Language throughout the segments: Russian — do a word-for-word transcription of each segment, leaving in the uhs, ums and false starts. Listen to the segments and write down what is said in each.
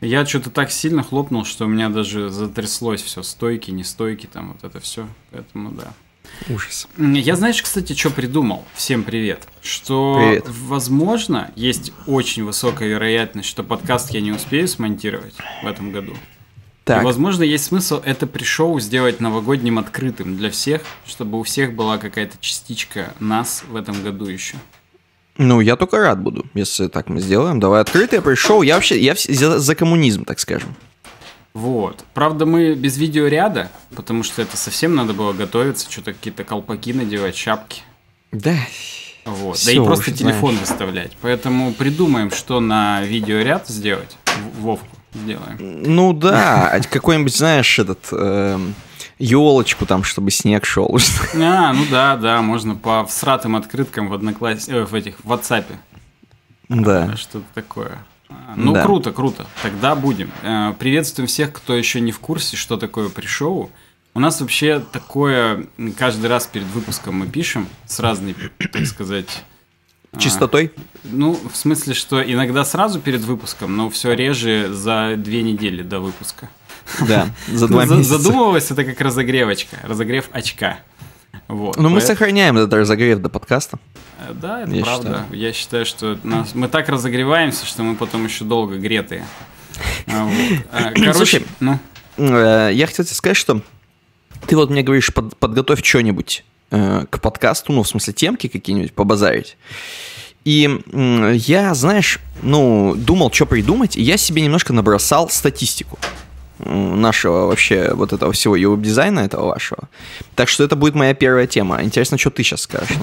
Я что-то так сильно хлопнул, что у меня даже затряслось все. Стойки, не стойки, там вот это все. Поэтому да. Ужас. Я, знаешь, кстати, что придумал? Всем привет. Что, привет. Возможно, есть очень высокая вероятность, что подкаст я не успею смонтировать в этом году. Так. И, возможно, есть смысл это пришоу сделать новогодним открытым для всех, чтобы у всех была какая-то частичка нас в этом году еще. Ну, я только рад буду, если так мы сделаем. Давай открытое пришоу. Я вообще я за, за коммунизм, так скажем. Вот. Правда, мы без видеоряда, потому что это совсем надо было готовиться, что-то какие-то колпаки надевать, шапки. Да. Вот. Все, да и просто телефон знаешь. Выставлять. Поэтому придумаем, что на видеоряд сделать. Вовку сделаем. Ну да, какой-нибудь, знаешь, этот... елочку там, чтобы снег шел. А, ну да, да, можно по всратым открыткам в Одноклассниках, э, в этих, в WhatsApp. Да. Что-то такое. Ну, да. Круто, круто. Тогда будем. Приветствуем всех, кто еще не в курсе, что такое пришоу. У нас вообще такое, каждый раз перед выпуском мы пишем с разной, так сказать... Чистотой? А, ну, в смысле, что иногда сразу перед выпуском, но все реже за две недели до выпуска. Да, за два месяца. Задумывалось это как разогревочка, разогрев очка. Вот, но поэтому... мы сохраняем этот разогрев до подкаста. Да, это я правда. Считаю. Я считаю, что нас... мы так разогреваемся, что мы потом еще долго гретые. Короче, слушай, ну? Я хотел тебе сказать, что ты вот мне говоришь, под, подготовь что-нибудь э, к подкасту, ну, в смысле, темки какие-нибудь побазарить. И э, я, знаешь, ну, думал, что придумать, и я себе немножко набросал статистику нашего вообще вот этого всего uwebdesign, этого вашего. Так что это будет моя первая тема. Интересно, что ты сейчас скажешь?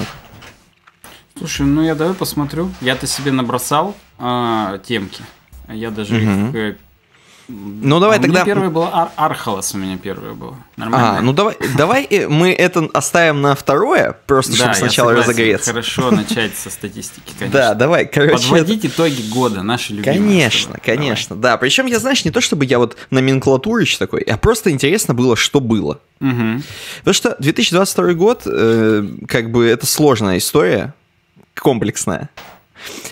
Слушай, ну я давай посмотрю. Я-то себе набросал э, темки. Я даже угу. их... Ну давай а тогда... У меня первая была Ар- Архалас, у меня первая была. Нормально? А, ну давай, давай мы это оставим на второе, просто чтобы сначала разогреться. Хорошо начать со статистики, конечно. Да, давай, короче. Подводить итоги года, наши любимые. Конечно, конечно, да. Причем я, знаешь, не то чтобы я вот номенклатурыч такой, а просто интересно было, что было. Потому что две тысячи двадцать второй год, как бы это сложная история, комплексная.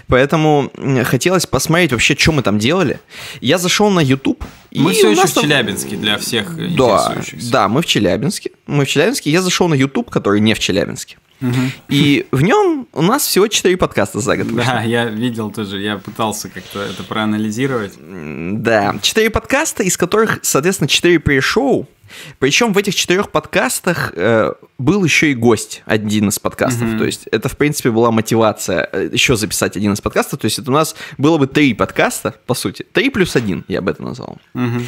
Поэтому хотелось посмотреть вообще, что мы там делали. Я зашел на YouTube. Мы и все еще в там... Челябинске для всех интересующихся. Да, да, мы в Челябинске. Мы в Челябинске. Я зашел на YouTube, который не в Челябинске. Угу. И в нем у нас всего четыре подкаста за год. Да, я видел тоже, я пытался как-то это проанализировать. Да, четыре подкаста, из которых, соответственно, четыре пришоу. Причем в этих четырех подкастах э, был еще и гость, один из подкастов. Mm-hmm. То есть это, в принципе, была мотивация еще записать один из подкастов. То есть это у нас было бы три подкаста, по сути. Три плюс один, я бы это назвал. Mm-hmm.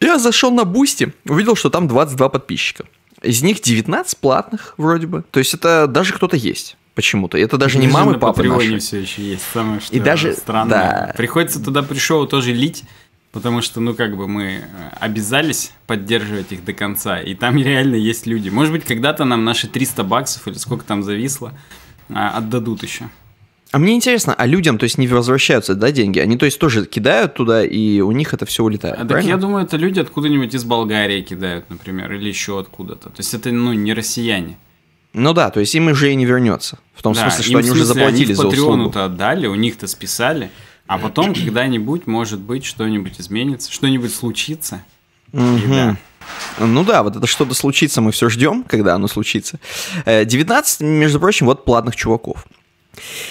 Я зашел на Бусти, увидел, что там двадцать два подписчика. Из них девятнадцать платных вроде бы. То есть это даже кто-то есть почему-то. Это даже не мамы, папы наши. Все еще есть, самое что и даже, странное. Да. Приходится туда пришел тоже лить. Потому что, ну, как бы мы обязались поддерживать их до конца, и там реально есть люди. Может быть, когда-то нам наши триста баксов, или сколько там зависло, отдадут еще. А мне интересно, а людям, то есть, не возвращаются, да, деньги? Они, то есть, тоже кидают туда, и у них это все улетает, а, так я думаю, это люди откуда-нибудь из Болгарии кидают, например, или еще откуда-то. То есть, это, ну, не россияне. Ну да, то есть, им уже и не вернется. В том да, смысле, что они смысле, уже заплатили за услугу. Они в Патреону-то отдали, у них-то списали. А потом когда-нибудь, может быть, что-нибудь изменится, что-нибудь случится. Mm-hmm. И, да. Ну да, вот это что-то случится, мы все ждем, когда оно случится. девятнадцать, между прочим, вот платных чуваков.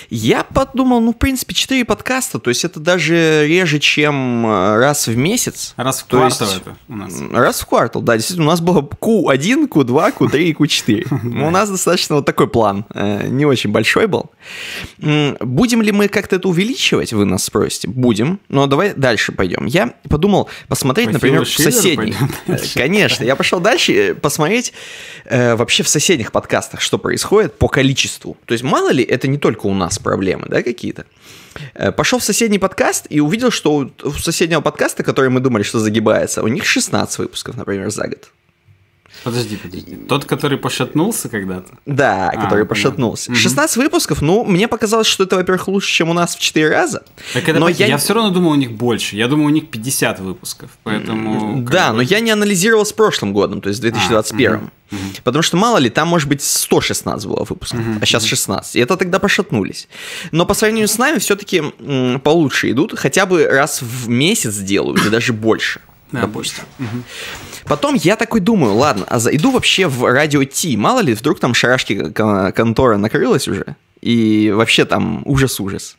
Я подумал, ну, в принципе, четыре подкаста, то есть это даже реже, чем раз в месяц. Раз в квартал это у нас. Раз в квартал, да, действительно, у нас было Q один, Q два, Q три и Q четыре. У нас достаточно вот такой план, не очень большой был. Будем ли мы как-то это увеличивать, вы нас спросите? Будем, но давай дальше пойдем. Я подумал посмотреть, например, в соседних. Конечно, я пошел дальше посмотреть вообще в соседних подкастах, что происходит по количеству. То есть мало ли, это не только у нас проблемы, да, какие-то. Пошел в соседний подкаст и увидел, что у соседнего подкаста, который мы думали, что загибается, у них шестнадцать выпусков, например, за год. Подожди, подожди. Тот, который пошатнулся когда-то? Да, а, который пошатнулся. шестнадцать угу. выпусков, ну, мне показалось, что это, во-первых, лучше, чем у нас в четыре раза. Так это, но я... я все равно думаю, у них больше. Я думаю, у них пятьдесят выпусков, поэтому... Да, бы... но я не анализировал с прошлым годом, то есть с две тысячи двадцать первым. А, угу. Потому что, мало ли, там, может быть, сто шестнадцать было выпусков, mm-hmm. а сейчас шестнадцать. И это тогда пошатнулись. Но по сравнению с нами все-таки м- получше идут. Хотя бы раз в месяц делают, и даже больше, yeah, допустим. Mm-hmm. Потом я такой думаю, ладно, а зайду вообще в Radio-T. Мало ли, вдруг там шарашки контора накрылась уже. И вообще там ужас-ужас.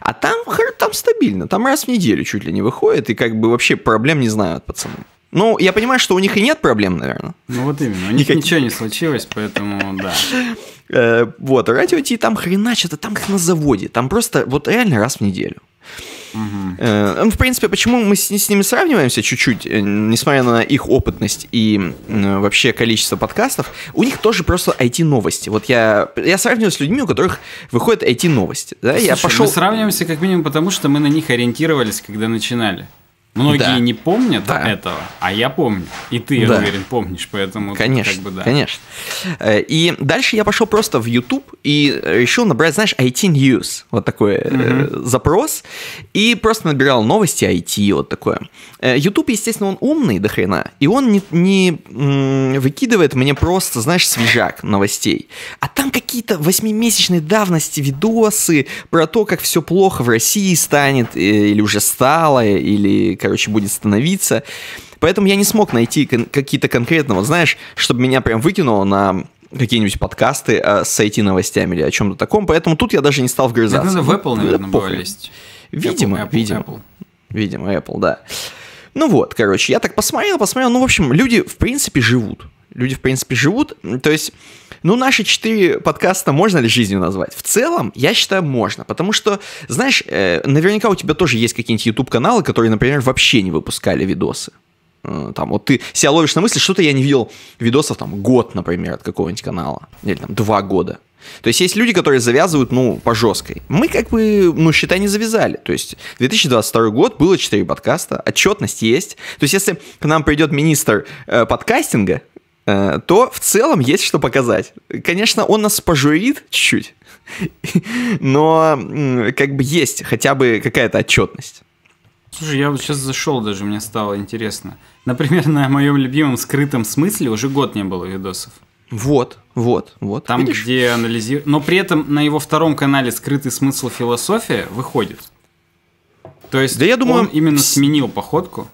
А там, там стабильно. Там раз в неделю чуть ли не выходит. И как бы вообще проблем не знают, пацаны. Ну, я понимаю, что у них и нет проблем, наверное. Ну, вот именно. У них Никак... ничего не случилось, поэтому, да. Вот, Radio-T там хреначат, а там как на заводе. Там просто вот реально раз в неделю. Ну, в принципе, почему мы с ними сравниваемся чуть-чуть, несмотря на их опытность и вообще количество подкастов, у них тоже просто ай ти-новости. Вот я сравниваю с людьми, у которых выходят ай ти-новости. Мы сравниваемся как минимум потому, что мы на них ориентировались, когда начинали. Многие да. не помнят да. этого, а я помню. И ты, я да. уверен, помнишь, поэтому... Конечно, как бы, да. конечно. И дальше я пошел просто в YouTube и решил набрать, знаешь, ай ти News. Вот такой угу. запрос. И просто набирал новости ай ти, вот такое. YouTube, естественно, он умный до хрена. И он не, не выкидывает мне просто, знаешь, свежак новостей. А там какие-то восьмимесячной давности видосы про то, как все плохо в России станет, или уже стало, или... короче, будет становиться. Поэтому я не смог найти кон- какие-то конкретные, вот, знаешь, чтобы меня прям выкинуло на какие-нибудь подкасты а, с ай ти-новостями или о чем-то таком. Поэтому тут я даже не стал вгрызаться. Это надо в Apple, наверное, было лезть. Видимо, Apple, Apple, видимо. Apple. Видимо, Apple, да. Ну вот, короче, я так посмотрел, посмотрел. Ну, в общем, люди, в принципе, живут. Люди, в принципе, живут. То есть, ну, наши четыре подкаста можно ли жизнью назвать? В целом, я считаю, можно. Потому что, знаешь, э, наверняка у тебя тоже есть какие-нибудь YouTube-каналы, которые, например, вообще не выпускали видосы. Э, там, вот ты себя ловишь на мысли, что-то я не видел видосов, там, год, например, от какого-нибудь канала. Или, там, два года. То есть, есть люди, которые завязывают, ну, по жесткой. Мы, как бы, ну, считай, не завязали. То есть, две тысячи двадцать второй год, было четыре подкаста, отчетность есть. То есть, если к нам придет министр э, подкастинга, то в целом есть что показать. Конечно, он нас пожурит чуть-чуть, но как бы есть хотя бы какая-то отчетность. Слушай, я вот сейчас зашел даже, мне стало интересно. Например, на моем любимом скрытом смысле уже год не было видосов. Вот, вот, вот. Там, видишь? Где анализируют... Но при этом на его втором канале «Скрытый смысл. Философия» выходит. То есть да, я думаю, он именно сменил походку.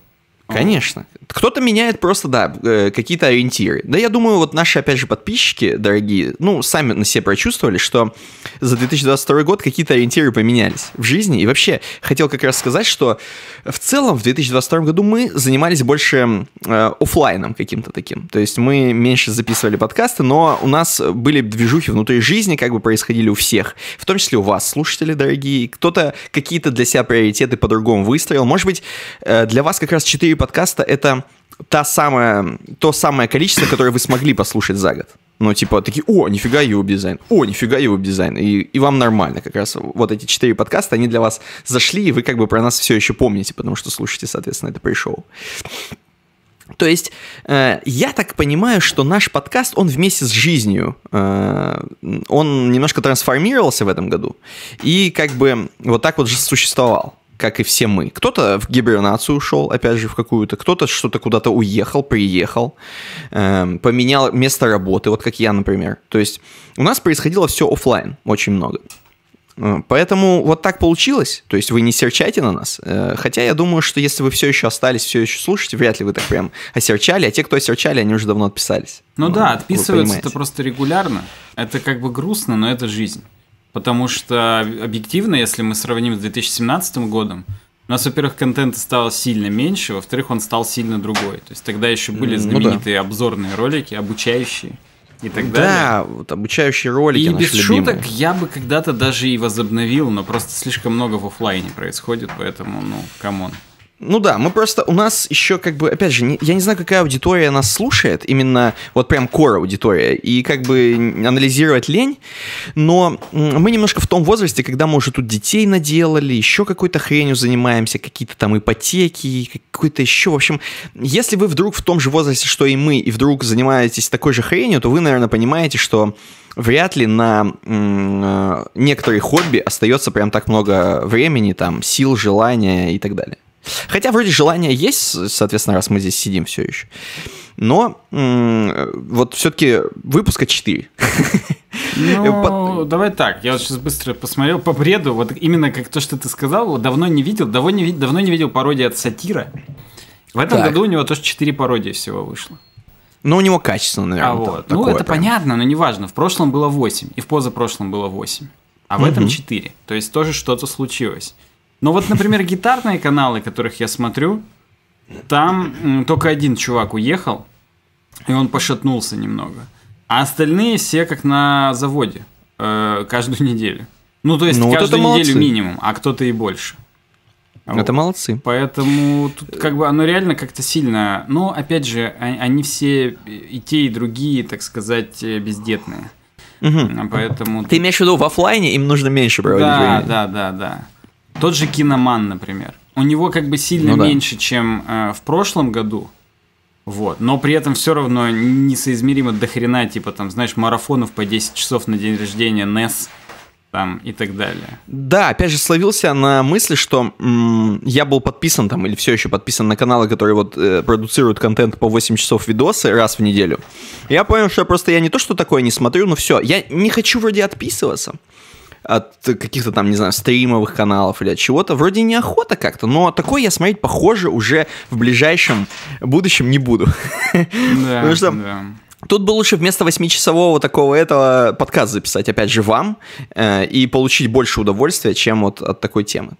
Конечно. Кто-то меняет просто, да, какие-то ориентиры. Да, я думаю, вот наши, опять же, подписчики, дорогие, ну, сами на себе прочувствовали, что за две тысячи двадцать второй год какие-то ориентиры поменялись в жизни. И вообще, хотел как раз сказать, что в целом в две тысячи двадцать втором году мы занимались больше э, офлайном каким-то таким. То есть мы меньше записывали подкасты, но у нас были движухи внутри жизни, как бы происходили у всех. В том числе у вас, слушатели, дорогие. Кто-то какие-то для себя приоритеты по-другому выстроил. Может быть, э, для вас как раз четыре подкаста — это та самая, то самое количество, которое вы смогли послушать за год. Ну, типа, такие, о, нифига uwebdesign, о, нифига uwebdesign, и, и вам нормально как раз. Вот эти четыре подкаста, они для вас зашли, и вы как бы про нас все еще помните, потому что слушаете, соответственно, это пришел. То есть, э, я так понимаю, что наш подкаст, он вместе с жизнью, э, он немножко трансформировался в этом году, и как бы вот так вот же существовал. Как и все мы. Кто-то в гибернацию ушел, опять же, в какую-то, кто-то что-то куда-то уехал, приехал, э, поменял место работы, вот как я, например. То есть у нас происходило все офлайн, очень много. Поэтому вот так получилось. То есть вы не серчайте на нас. Э, хотя я думаю, что если вы все еще остались, все еще слушаете, вряд ли вы так прям осерчали. А те, кто осерчали, они уже давно отписались. Ну, ну да, отписываются-то просто регулярно. Это как бы грустно, но это жизнь. Потому что, объективно, если мы сравним с две тысячи семнадцатым годом, у нас, во-первых, контента стало сильно меньше, во-вторых, он стал сильно другой. То есть тогда еще были знаменитые ну, да. обзорные ролики, обучающие и так да, далее. Да, вот обучающие ролики и наши без любимые. Шуток я бы когда-то даже и возобновил, но просто слишком много в офлайне происходит, поэтому, ну, камон. Ну да, мы просто, у нас еще как бы, опять же, не, я не знаю, какая аудитория нас слушает, именно вот прям core аудитория, и как бы анализировать лень, но мы немножко в том возрасте, когда мы уже тут детей наделали, еще какой-то хренью занимаемся, какие-то там ипотеки, какой-то еще, в общем, если вы вдруг в том же возрасте, что и мы, и вдруг занимаетесь такой же хренью, то вы, наверное, понимаете, что вряд ли на некоторые хобби остается прям так много времени, там, сил, желания и так далее. Хотя вроде желание есть, соответственно, раз мы здесь сидим все еще. Но м-м, вот все-таки выпуска четыре. Ну, давай так, я вот сейчас быстро посмотрел по бреду. Вот именно как то, что ты сказал, давно не видел. Давно не, давно не видел пародии от Сатира. В этом так. году у него тоже четыре пародии всего вышло. Но у него качественно, наверное. А вот. Ну, это прям понятно, но неважно. В прошлом было восемь, и в позапрошлом было восемь. А в угу. этом четыре. То есть тоже что-то случилось. Но вот, например, гитарные каналы, которых я смотрю, там только один чувак уехал, и он пошатнулся немного. А остальные все как на заводе, э, каждую неделю. Ну, то есть, ну, каждую вот неделю молодцы. Минимум, а кто-то и больше. Вот. Это молодцы. Поэтому тут как бы оно реально как-то сильно... Но, опять же, они все и те, и другие, так сказать, бездетные. Угу. Поэтому... Ты имеешь в виду, в офлайне им нужно меньше проводить времени? Да, да, да, да. Тот же Киноман, например. У него как бы сильно ну, меньше, да. чем э, в прошлом году. Вот. Но при этом все равно несоизмеримо дохрена, типа там, знаешь, марафонов по десять часов на день рождения, эн и эс там и так далее. Да, опять же, словился на мысли, что м- я был подписан там, или все еще подписан на каналы, которые вот э, продуцируют контент по восемь часов видосы раз в неделю. Я понял, что я просто я не то, что такое не смотрю, но все. Я не хочу вроде отписываться от каких-то там, не знаю, стримовых каналов или от чего-то, вроде неохота как-то, но такое я смотреть, похоже, уже в ближайшем будущем не буду. Да, потому что да. тут бы лучше вместо восьмичасового такого этого подкаст записать, опять же, вам, э, и получить больше удовольствия, чем вот от такой темы.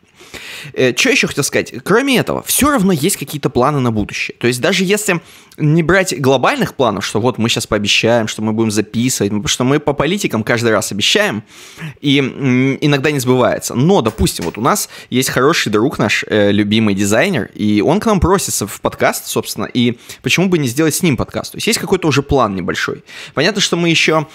Э, что еще хотел сказать? Кроме этого, все равно есть какие-то планы на будущее. То есть даже если не брать глобальных планов, что вот мы сейчас пообещаем, что мы будем записывать, потому что мы по политикам каждый раз обещаем, и иногда не сбывается. Но, допустим, вот у нас есть хороший друг наш, э, любимый дизайнер, и он к нам просится в подкаст, собственно, и почему бы не сделать с ним подкаст? То есть есть какой-то уже план небольшой. Понятно, что мы еще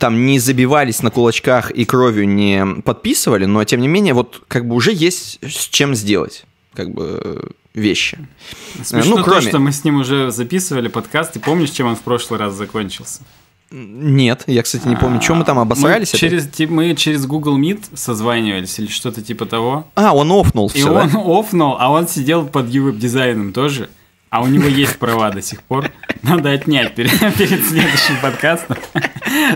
там не забивались на кулачках и кровью не подписывали, но, тем не менее, вот как бы уже есть с чем сделать, как бы... вещи. Смешно, ну, кроме... то, что мы с ним уже записывали подкаст, и помнишь, чем он в прошлый раз закончился? Нет, я, кстати, не помню, что мы там обосрались. Мы через, мы через Google Meet созванивались или что-то типа того. А, он офнул все, И да? он офнул, а он сидел под uwebdesign тоже, а у него есть права до сих пор. Надо отнять перед следующим подкастом.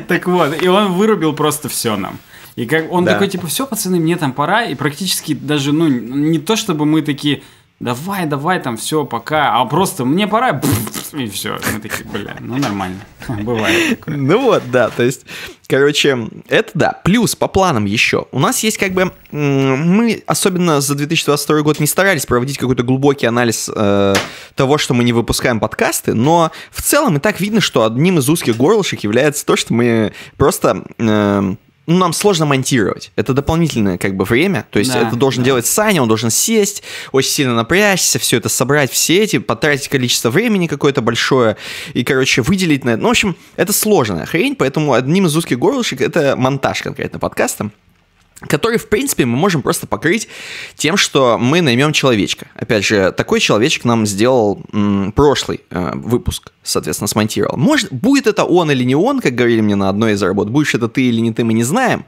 Так вот, и он вырубил просто все нам. И как он такой, типа, все, пацаны, мне там пора, и практически даже, ну, не то чтобы мы такие... Давай, давай, там все, пока. А просто мне пора, и все. Мы такие, бля, ну нормально, бывает. Ну вот, да, то есть, короче, это да. Плюс по планам еще. У нас есть как бы, мы особенно за две тысячи двадцать второй год не старались проводить какой-то глубокий анализ э, того, что мы не выпускаем подкасты, но в целом и так видно, что одним из узких горлышек является то, что мы просто... Э, Ну, нам сложно монтировать. Это дополнительное как бы время. То есть да, это должен да. делать Саня, он должен сесть, очень сильно напрячься, все это собрать, все эти, потратить количество времени какое-то большое и, короче, выделить на это. Ну, в общем, это сложная хрень, поэтому одним из узких горлышек это монтаж конкретно подкаста, который, в принципе, мы можем просто покрыть тем, что мы наймем человечка. Опять же, такой человечек нам сделал м, прошлый э, выпуск, соответственно, смонтировал. Может, будет это он или не он, как говорили мне на одной из работ, будешь это ты или не ты, мы не знаем.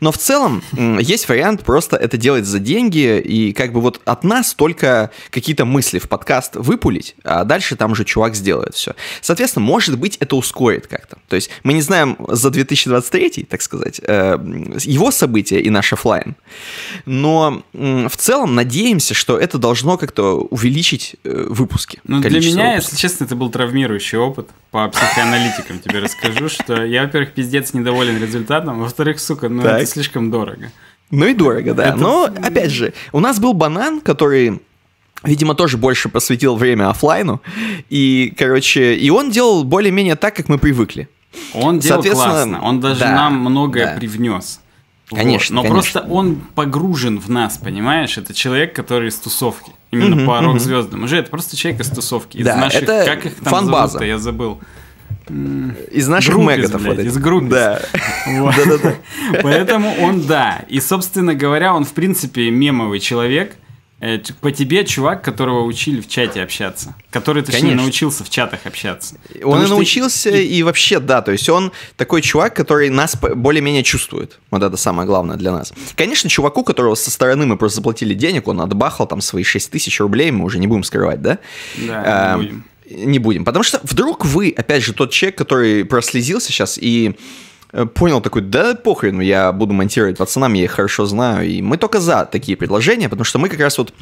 Но в целом м, есть вариант просто это делать за деньги и как бы вот от нас только какие-то мысли в подкаст выпулить, а дальше там же чувак сделает все. Соответственно, может быть, это ускорит как-то. То есть мы не знаем за две тысячи двадцать третий, так сказать, э, его события и наш офлайн. Но м, в целом надеемся, что это должно как-то увеличить э, выпуски. Ну, для меня, выпусков. Если честно, это был травмирующий опыт. По психоаналитикам тебе расскажу, что я, во-первых, пиздец недоволен результатом, во-вторых, сука, ну это слишком дорого. Ну и дорого, да. Но, опять же, у нас был банан, который... Видимо, тоже больше посвятил время офлайну. И, короче, и он делал более-менее так, как мы привыкли. Он делал классно. Он даже нам многое привнес. Конечно, вот. Но конечно. Просто он погружен в нас, понимаешь? Это человек, который из тусовки. Именно mm-hmm, по рок-звездам. Mm-hmm. Уже это просто человек из тусовки. Из да, наших, это как их там фан-база. Зовут-то, я забыл. Из наших мегатов. Блядь, из группы. Да. Вот. Поэтому он, да. И, собственно говоря, он, в принципе, мемовый человек. По тебе чувак, которого учили в чате общаться. Который, точнее, конечно, научился в чатах общаться. Он и научился, и... и вообще, да, то есть он такой чувак, который нас более-менее чувствует. Вот это самое главное для нас. Конечно, чуваку, которого со стороны мы просто заплатили денег, он отбахал там свои шесть тысяч рублей, мы уже не будем скрывать, да? Да, а, не будем. Не будем, потому что вдруг вы, опять же, тот человек, который прослезился сейчас и... понял такой, да похрен, я буду монтировать пацанам, я их хорошо знаю. И мы только за такие предложения, потому что мы как раз вот,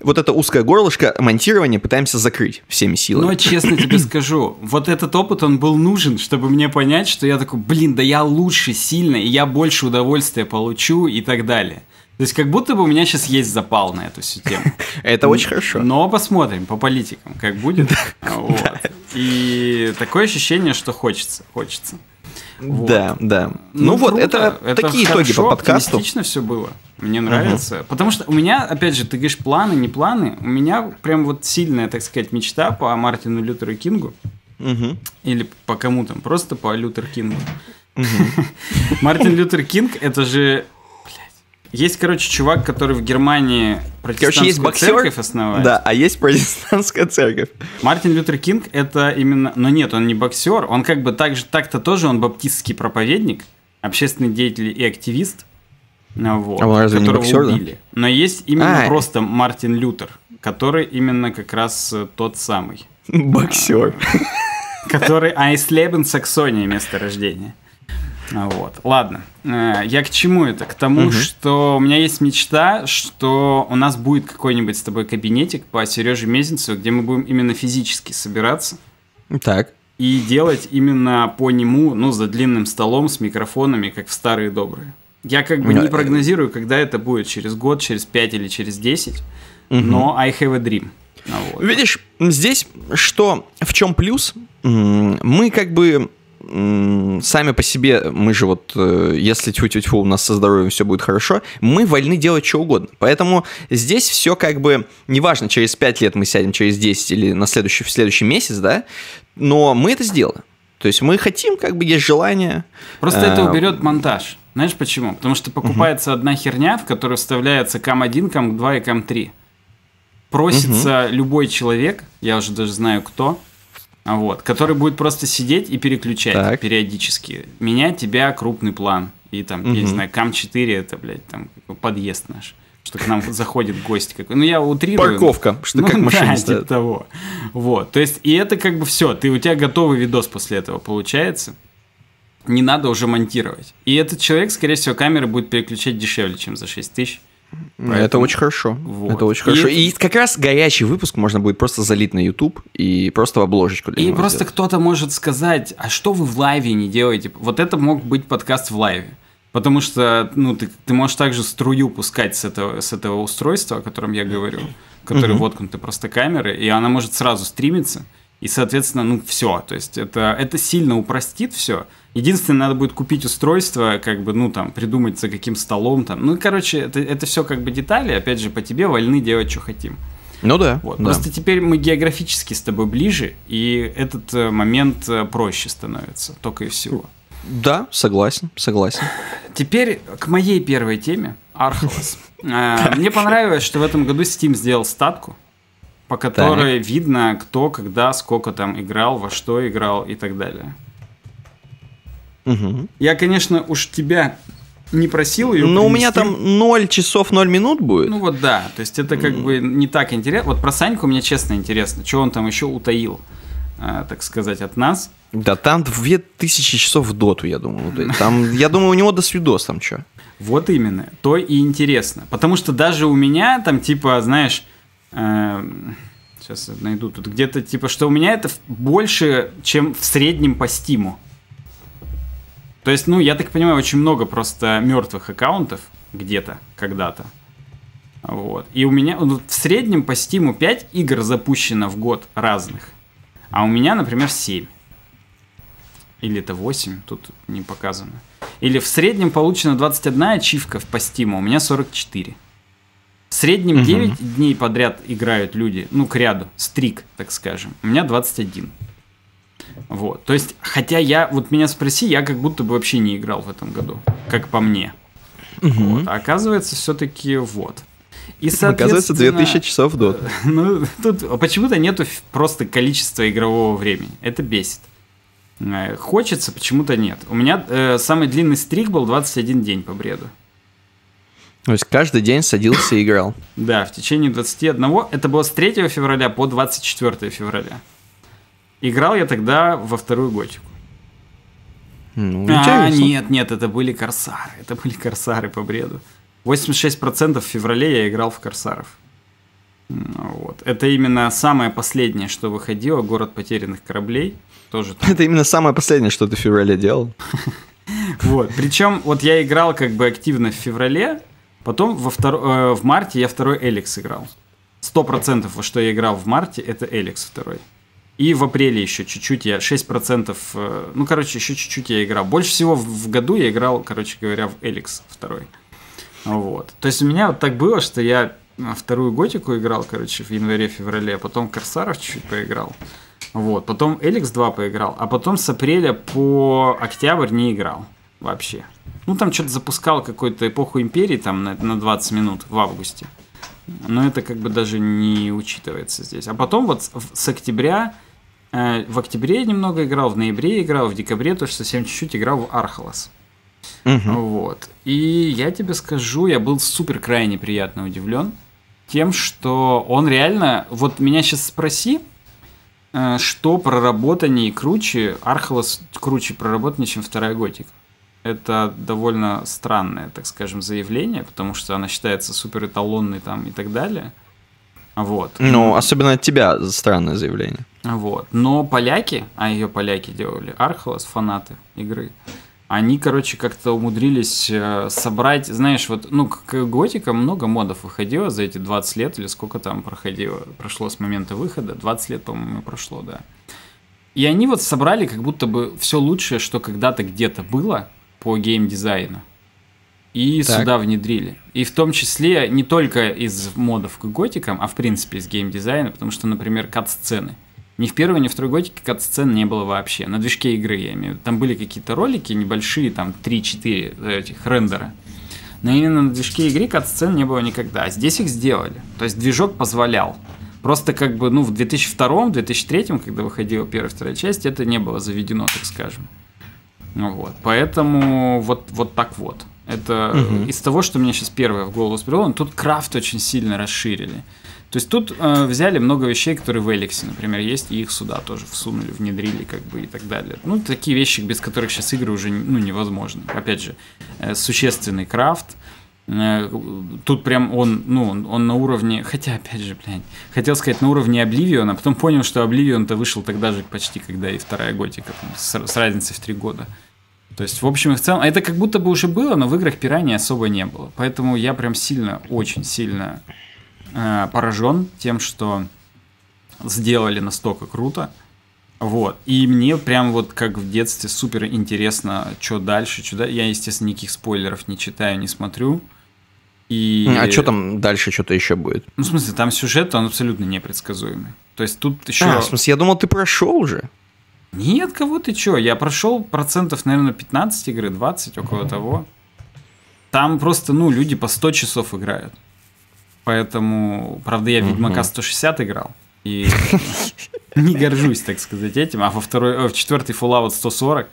вот это узкое горлышко монтирования пытаемся закрыть всеми силами. Но честно тебе скажу, вот этот опыт, он был нужен, чтобы мне понять, что я такой, блин, да я лучше сильно, и я больше удовольствия получу и так далее. То есть как будто бы у меня сейчас есть запал на эту всю тему. Это очень хорошо. Но посмотрим по политикам, как будет. И такое ощущение, что хочется, хочется. Вот. Да, да. Ну, ну вот, это, это такие итоги по подкасту. Отлично все было. Мне нравится. Uh-huh. Потому что у меня, опять же, ты говоришь, планы, не планы. У меня прям вот сильная, так сказать, мечта по Мартину Лютеру Кингу. Uh-huh. Или по кому там, просто по Лютер Кингу. Uh-huh. Мартин Лютер Кинг, это же... Есть, короче, чувак, который в Германии протестантскую короче, церковь основает. Да, а есть протестантская церковь. Мартин Лютер Кинг это именно... Но нет, он не боксер. Он как бы так же, так-то тоже, он баптистский проповедник, общественный деятель и активист, вот, а он разве которого не боксер, убили. Да? Но есть именно а, просто Мартин Лютер, который именно как раз тот самый. Боксер. Который Айслебен Саксония место рождения. Вот, ладно. Я к чему это? К тому, угу. что у меня есть мечта, что у нас будет какой-нибудь с тобой кабинетик по Сереже Мезенцеву, где мы будем именно физически собираться. Так. И делать именно по нему, ну, за длинным столом с микрофонами, как в старые добрые. Я как бы не прогнозирую, когда это будет, через год, через пять или через десять, угу. но I have a dream. Вот. Видишь, здесь что, в чем плюс? Мы как бы... сами по себе, мы же вот, если тьфу-тьфу-тьфу, у нас со здоровьем все будет хорошо, мы вольны делать что угодно. Поэтому здесь все как бы, неважно, через пять лет мы сядем, через десять или на следующий, в следующий месяц, да, но мы это сделаем. То есть мы хотим, как бы есть желание. Просто это уберет монтаж. Знаешь почему? Потому что покупается угу. одна херня, в которую вставляется кам один, кам два и кам три. Просится угу. любой человек, я уже даже знаю кто, вот, который будет просто сидеть и переключать так. периодически. Меня, тебя, крупный план. И там, угу. я не знаю, кам четыре это, блядь, там подъезд наш. Что к нам заходит гость какой. Ну, я утрирую. Парковка, что ну, как машина стоит. Типа того. Вот, то есть, и это как бы все. Ты, у тебя готовый видос после этого получается. Не надо уже монтировать. И этот человек, скорее всего, камеры будет переключать дешевле, чем за шесть тысяч. Поэтому... Это очень хорошо. Вот. Это очень и... хорошо. И как раз горячий выпуск можно будет просто залить на YouTube и просто в обложечку. И просто сделать. Кто-то может сказать, а что вы в лайве не делаете? Вот это мог быть подкаст в лайве. Потому что ну, ты, ты можешь также струю пускать с этого, с этого устройства, о котором я говорю, которое mm-hmm. воткнуты просто камеры, и она может сразу стримиться. И, соответственно, ну, все. То есть, это, это сильно упростит все. Единственное, надо будет купить устройство, как бы, ну, там, придумать, за каким столом там. Ну, короче, это, это все как бы детали. Опять же, по тебе вольны делать, что хотим. Ну да, вот. да. Просто теперь мы географически с тобой ближе, и этот момент проще становится. Только и всего. Да, согласен, согласен. Теперь к моей первой теме. Архалас. Мне понравилось, что в этом году Steam сделал статку, по которой так. видно, кто, когда, сколько там играл, во что играл и так далее. Угу. Я, конечно, уж тебя не просил ее. Но принести. У меня там ноль часов ноль минут будет. Ну вот да, то есть это как mm. бы не так интересно. Вот про Саньку мне честно интересно, что он там еще утаил, так сказать, от нас. Да там две тысячи часов в доту, я думаю. Там, я думаю, у него досвидос там что. Вот именно, то и интересно. Потому что даже у меня там типа, знаешь... сейчас найду тут где-то, типа, что у меня это больше, чем в среднем по Стиму. То есть, ну, я так понимаю, очень много просто мертвых аккаунтов где-то, когда-то. Вот. И у меня ну, в среднем по Стиму пять игр запущено в год разных. А у меня, например, семь. Или это восемь, тут не показано. Или в среднем получено двадцать одна ачивка по Steam, у меня сорок четыре. В среднем девять угу. дней подряд играют люди, ну, к ряду, стрик, так скажем. У меня двадцать один. Вот, то есть, хотя я, вот меня спроси, я как будто бы вообще не играл в этом году, как по мне. Угу. Вот, а оказывается, все-таки вот. И, оказывается, две тысячи часов в доту. Ну, тут почему-то нету просто количества игрового времени. Это бесит. Хочется, почему-то нет. У меня э, самый длинный стрик был двадцать один день по бреду. То есть каждый день садился и играл? Да, в течение двадцати одного. Это было с третьего февраля по двадцать четвёртое февраля. Играл я тогда во вторую Готику. Ну, а, нет, нет, это были Корсары. Это были Корсары по бреду. восемьдесят шесть процентов в феврале я играл в Корсаров. Вот. Это именно самое последнее, что выходило, «Город потерянных кораблей». Тоже там. Это именно самое последнее, что ты в феврале делал. Вот. Причем вот я играл как бы активно в феврале, потом во втор... в марте я второй Эликс играл. сто процентов во что я играл в марте, это Эликс второй. И в апреле еще чуть-чуть я, шесть процентов, ну, короче, еще чуть-чуть я играл. Больше всего в году я играл, короче говоря, в Эликс второй. Вот. То есть у меня вот так было, что я вторую Готику играл, короче, в январе-феврале, потом Корсаров чуть-чуть поиграл, вот, потом Эликс два поиграл, а потом с апреля по октябрь не играл вообще. Ну, там что-то запускал какую-то эпоху Империи там на, на двадцать минут в августе, но это как бы даже не учитывается здесь. А потом вот с, с октября, э, в октябре я немного играл, в ноябре играл, в декабре тоже совсем чуть-чуть играл в Архолос. Угу. Вот. И я тебе скажу, я был супер крайне приятно удивлен тем, что он реально... Вот меня сейчас спроси, что проработаннее круче, Архалас круче проработаннее, чем вторая Готика. Это довольно странное, так скажем, заявление, потому что она считается супер эталонной там и так далее. Вот. Ну, особенно от тебя странное заявление. Вот. Но поляки, а ее поляки делали, Архалас, фанаты игры... Они, короче, как-то умудрились собрать, знаешь, вот, ну, к Готика много модов выходило за эти двадцать лет, или сколько там проходило, прошло с момента выхода, двадцать лет, по-моему, прошло, да. И они вот собрали как будто бы все лучшее, что когда-то где-то было по геймдизайну, и так. сюда внедрили. И в том числе не только из модов к Готикам, а в принципе из геймдизайна, потому что, например, кат-сцены. Ни в первой, ни в второй Готике кат-сцен не было вообще. На движке игры, я имею в виду. Там были какие-то ролики небольшие, там три-четыре этих рендера. Но именно на движке игры кат-сцен не было никогда. А здесь их сделали. То есть движок позволял. Просто как бы, ну, в две тысячи втором — две тысячи третьем, когда выходила первая и вторая часть, это не было заведено, так скажем. Ну вот. Поэтому вот, вот так вот. Это угу. из того, что мне сейчас первое в голову сбрело. Тут крафт очень сильно расширили. То есть тут э, взяли много вещей, которые в Эликсе, например, есть, и их сюда тоже всунули, внедрили, как бы, и так далее. Ну, такие вещи, без которых сейчас игры уже, ну, невозможны. Опять же, э, существенный крафт. Э, тут прям он, ну, он, он на уровне... Хотя, опять же, блядь, хотел сказать, на уровне Обливиона, потом понял, что Обливион-то вышел тогда же почти, когда и вторая Готика, там, с, с разницей в три года. То есть, в общем и в целом... Это как будто бы уже было, но в играх пираний особо не было. Поэтому я прям сильно, очень сильно... поражен тем, что сделали настолько круто. Вот. И мне прям вот как в детстве супер интересно, что дальше, что дальше. Я, естественно, никаких спойлеров не читаю, не смотрю. И... А что там дальше, что-то еще будет? Ну, в смысле, там сюжет, он абсолютно непредсказуемый. То есть тут еще... А, в смысле, я думал, ты прошел уже. Нет, кого ты что? Я прошел процентов, наверное, пятнадцать игры, двадцать, около mm-hmm. того. Там просто, ну, люди по сто часов играют. Поэтому, правда, я Ведьмака сто шестьдесят играл, и не горжусь, так сказать, этим. А во второй, в четвертый Fallout сто сорок.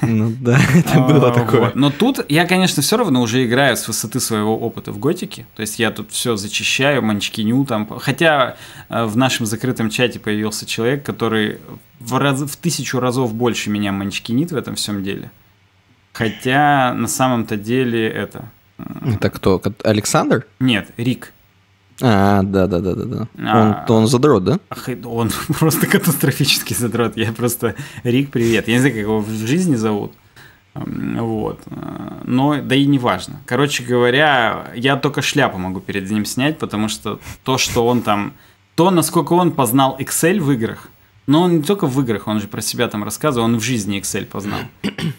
Ну да, это было такое. Но тут я, конечно, все равно уже играю с высоты своего опыта в Готике. То есть я тут все зачищаю, манчкиню там. Хотя в нашем закрытом чате появился человек, который в, раз, в тысячу разов больше меня манчкинит в этом всем деле. Хотя на самом-то деле это... Это кто? Александр? Нет, Рик. А, да-да-да-да. А, он, он задрот, да? Он просто катастрофический задрот. Я просто... Рик, привет. Я не знаю, как его в жизни зовут. Вот. Но, да и не важно. Короче говоря, я только шляпу могу перед ним снять, потому что то, что он там... То, насколько он познал Excel в играх, Но он не только в играх, он же про себя там рассказывал, он в жизни Excel познал.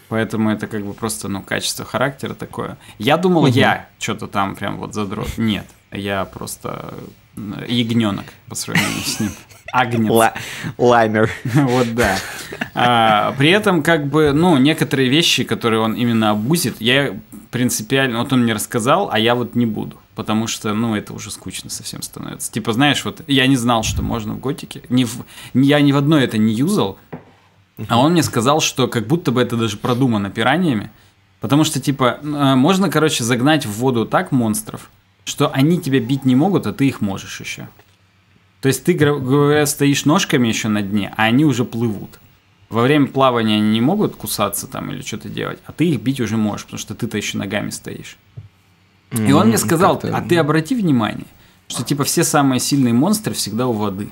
Поэтому это как бы просто, ну, качество характера такое. Я думал, угу. я что-то там прям вот задрот. Нет, я просто ягненок по сравнению с ним. Агнец. Ла- лаймер. Вот, да. А, при этом, как бы, ну, некоторые вещи, которые он именно обузит, я принципиально... Вот он мне рассказал, а я вот не буду. Потому что, ну, это уже скучно совсем становится. Типа, знаешь, вот я не знал, что можно в Готике. Не в, я ни в одной это не юзал. А он мне сказал, что как будто бы это даже продумано пираниями. Потому что, типа, можно, короче, загнать в воду так монстров, что они тебя бить не могут, а ты их можешь еще. То есть ты, говоря, стоишь ножками еще на дне, а они уже плывут. Во время плавания они не могут кусаться там или что-то делать, а ты их бить уже можешь, потому что ты-то еще ногами стоишь. И mm-hmm. он мне сказал, как-то... а ты обрати внимание, что типа все самые сильные монстры всегда у воды.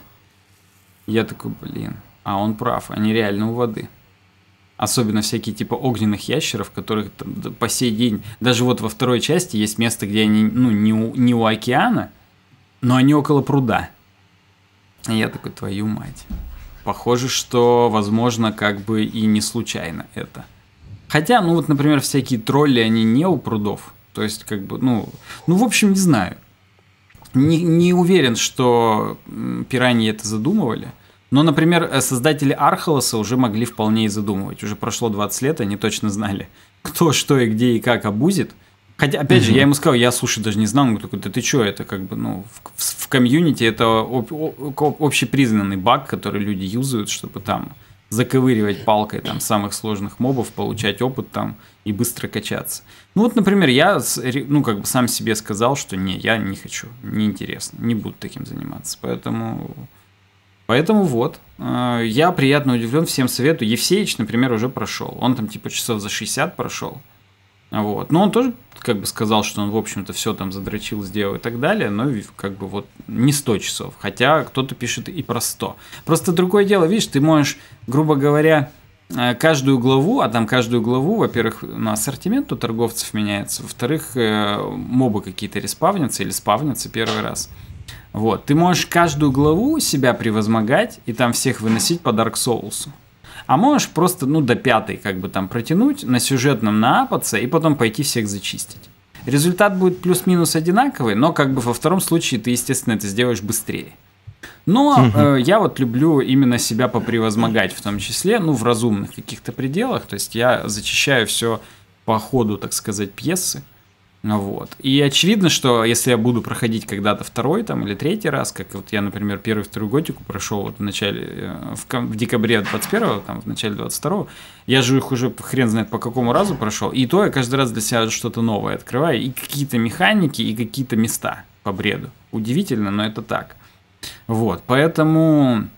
Я такой, блин, а он прав, они реально у воды. Особенно всякие типа огненных ящеров, которых там, по сей день, даже вот во второй части есть место, где они, ну, не у, не у океана, но они около пруда. И я такой, твою мать. Похоже, что, возможно, как бы и не случайно это. Хотя, ну вот, например, всякие тролли, они не у прудов. То есть, как бы, ну, ну, в общем, не знаю. Не, не уверен, что пираньи это задумывали. Но, например, создатели Архолоса уже могли вполне и задумывать. Уже прошло двадцать лет, они точно знали, кто, что и где и как обузит. Хотя, опять mm-hmm. же, я ему сказал, я, слушай, даже не знал. Он такой, да ты чё, это как бы, ну, в, в, в комьюнити это об, об, общепризнанный баг, который люди юзают, чтобы там заковыривать палкой там самых сложных мобов, получать опыт там и быстро качаться. Ну вот, например, я, ну, как бы сам себе сказал, что не, я не хочу, неинтересно, не буду таким заниматься. Поэтому, поэтому вот, я приятно удивлен, всем советую. Евсеич, например, уже прошел. Он там типа часов за шестьдесят прошел. Вот. Но он тоже как бы сказал, что он, в общем-то, все там задрочил, сделал и так далее, но как бы вот не сто часов, хотя кто-то пишет и про сто. Просто другое дело, видишь, ты можешь, грубо говоря, каждую главу, а там каждую главу, во-первых, на ассортимент у торговцев меняется, во-вторых, мобы какие-то респавнятся или спавнятся первый раз. Вот. Ты можешь каждую главу себя превозмогать и там всех выносить по Dark Souls'у. А можешь просто, ну, до пятой как бы там протянуть, на сюжетном наапаться и потом пойти всех зачистить. Результат будет плюс-минус одинаковый, но как бы во втором случае ты, естественно, это сделаешь быстрее. Но э, я вот люблю именно себя попревозмогать в том числе, ну, в разумных каких-то пределах. То есть я зачищаю все по ходу, так сказать, пьесы. Вот. И очевидно, что если я буду проходить когда-то второй там, или третий раз, как вот я, например, первую и вторую Готику прошел вот в начале, в, в декабре двадцать первого, там, в начале двадцать второго, я же их уже хрен знает по какому разу прошел, и то я каждый раз для себя что-то новое открываю, и какие-то механики, и какие-то места по бреду. Удивительно, но это так. Вот, поэтому...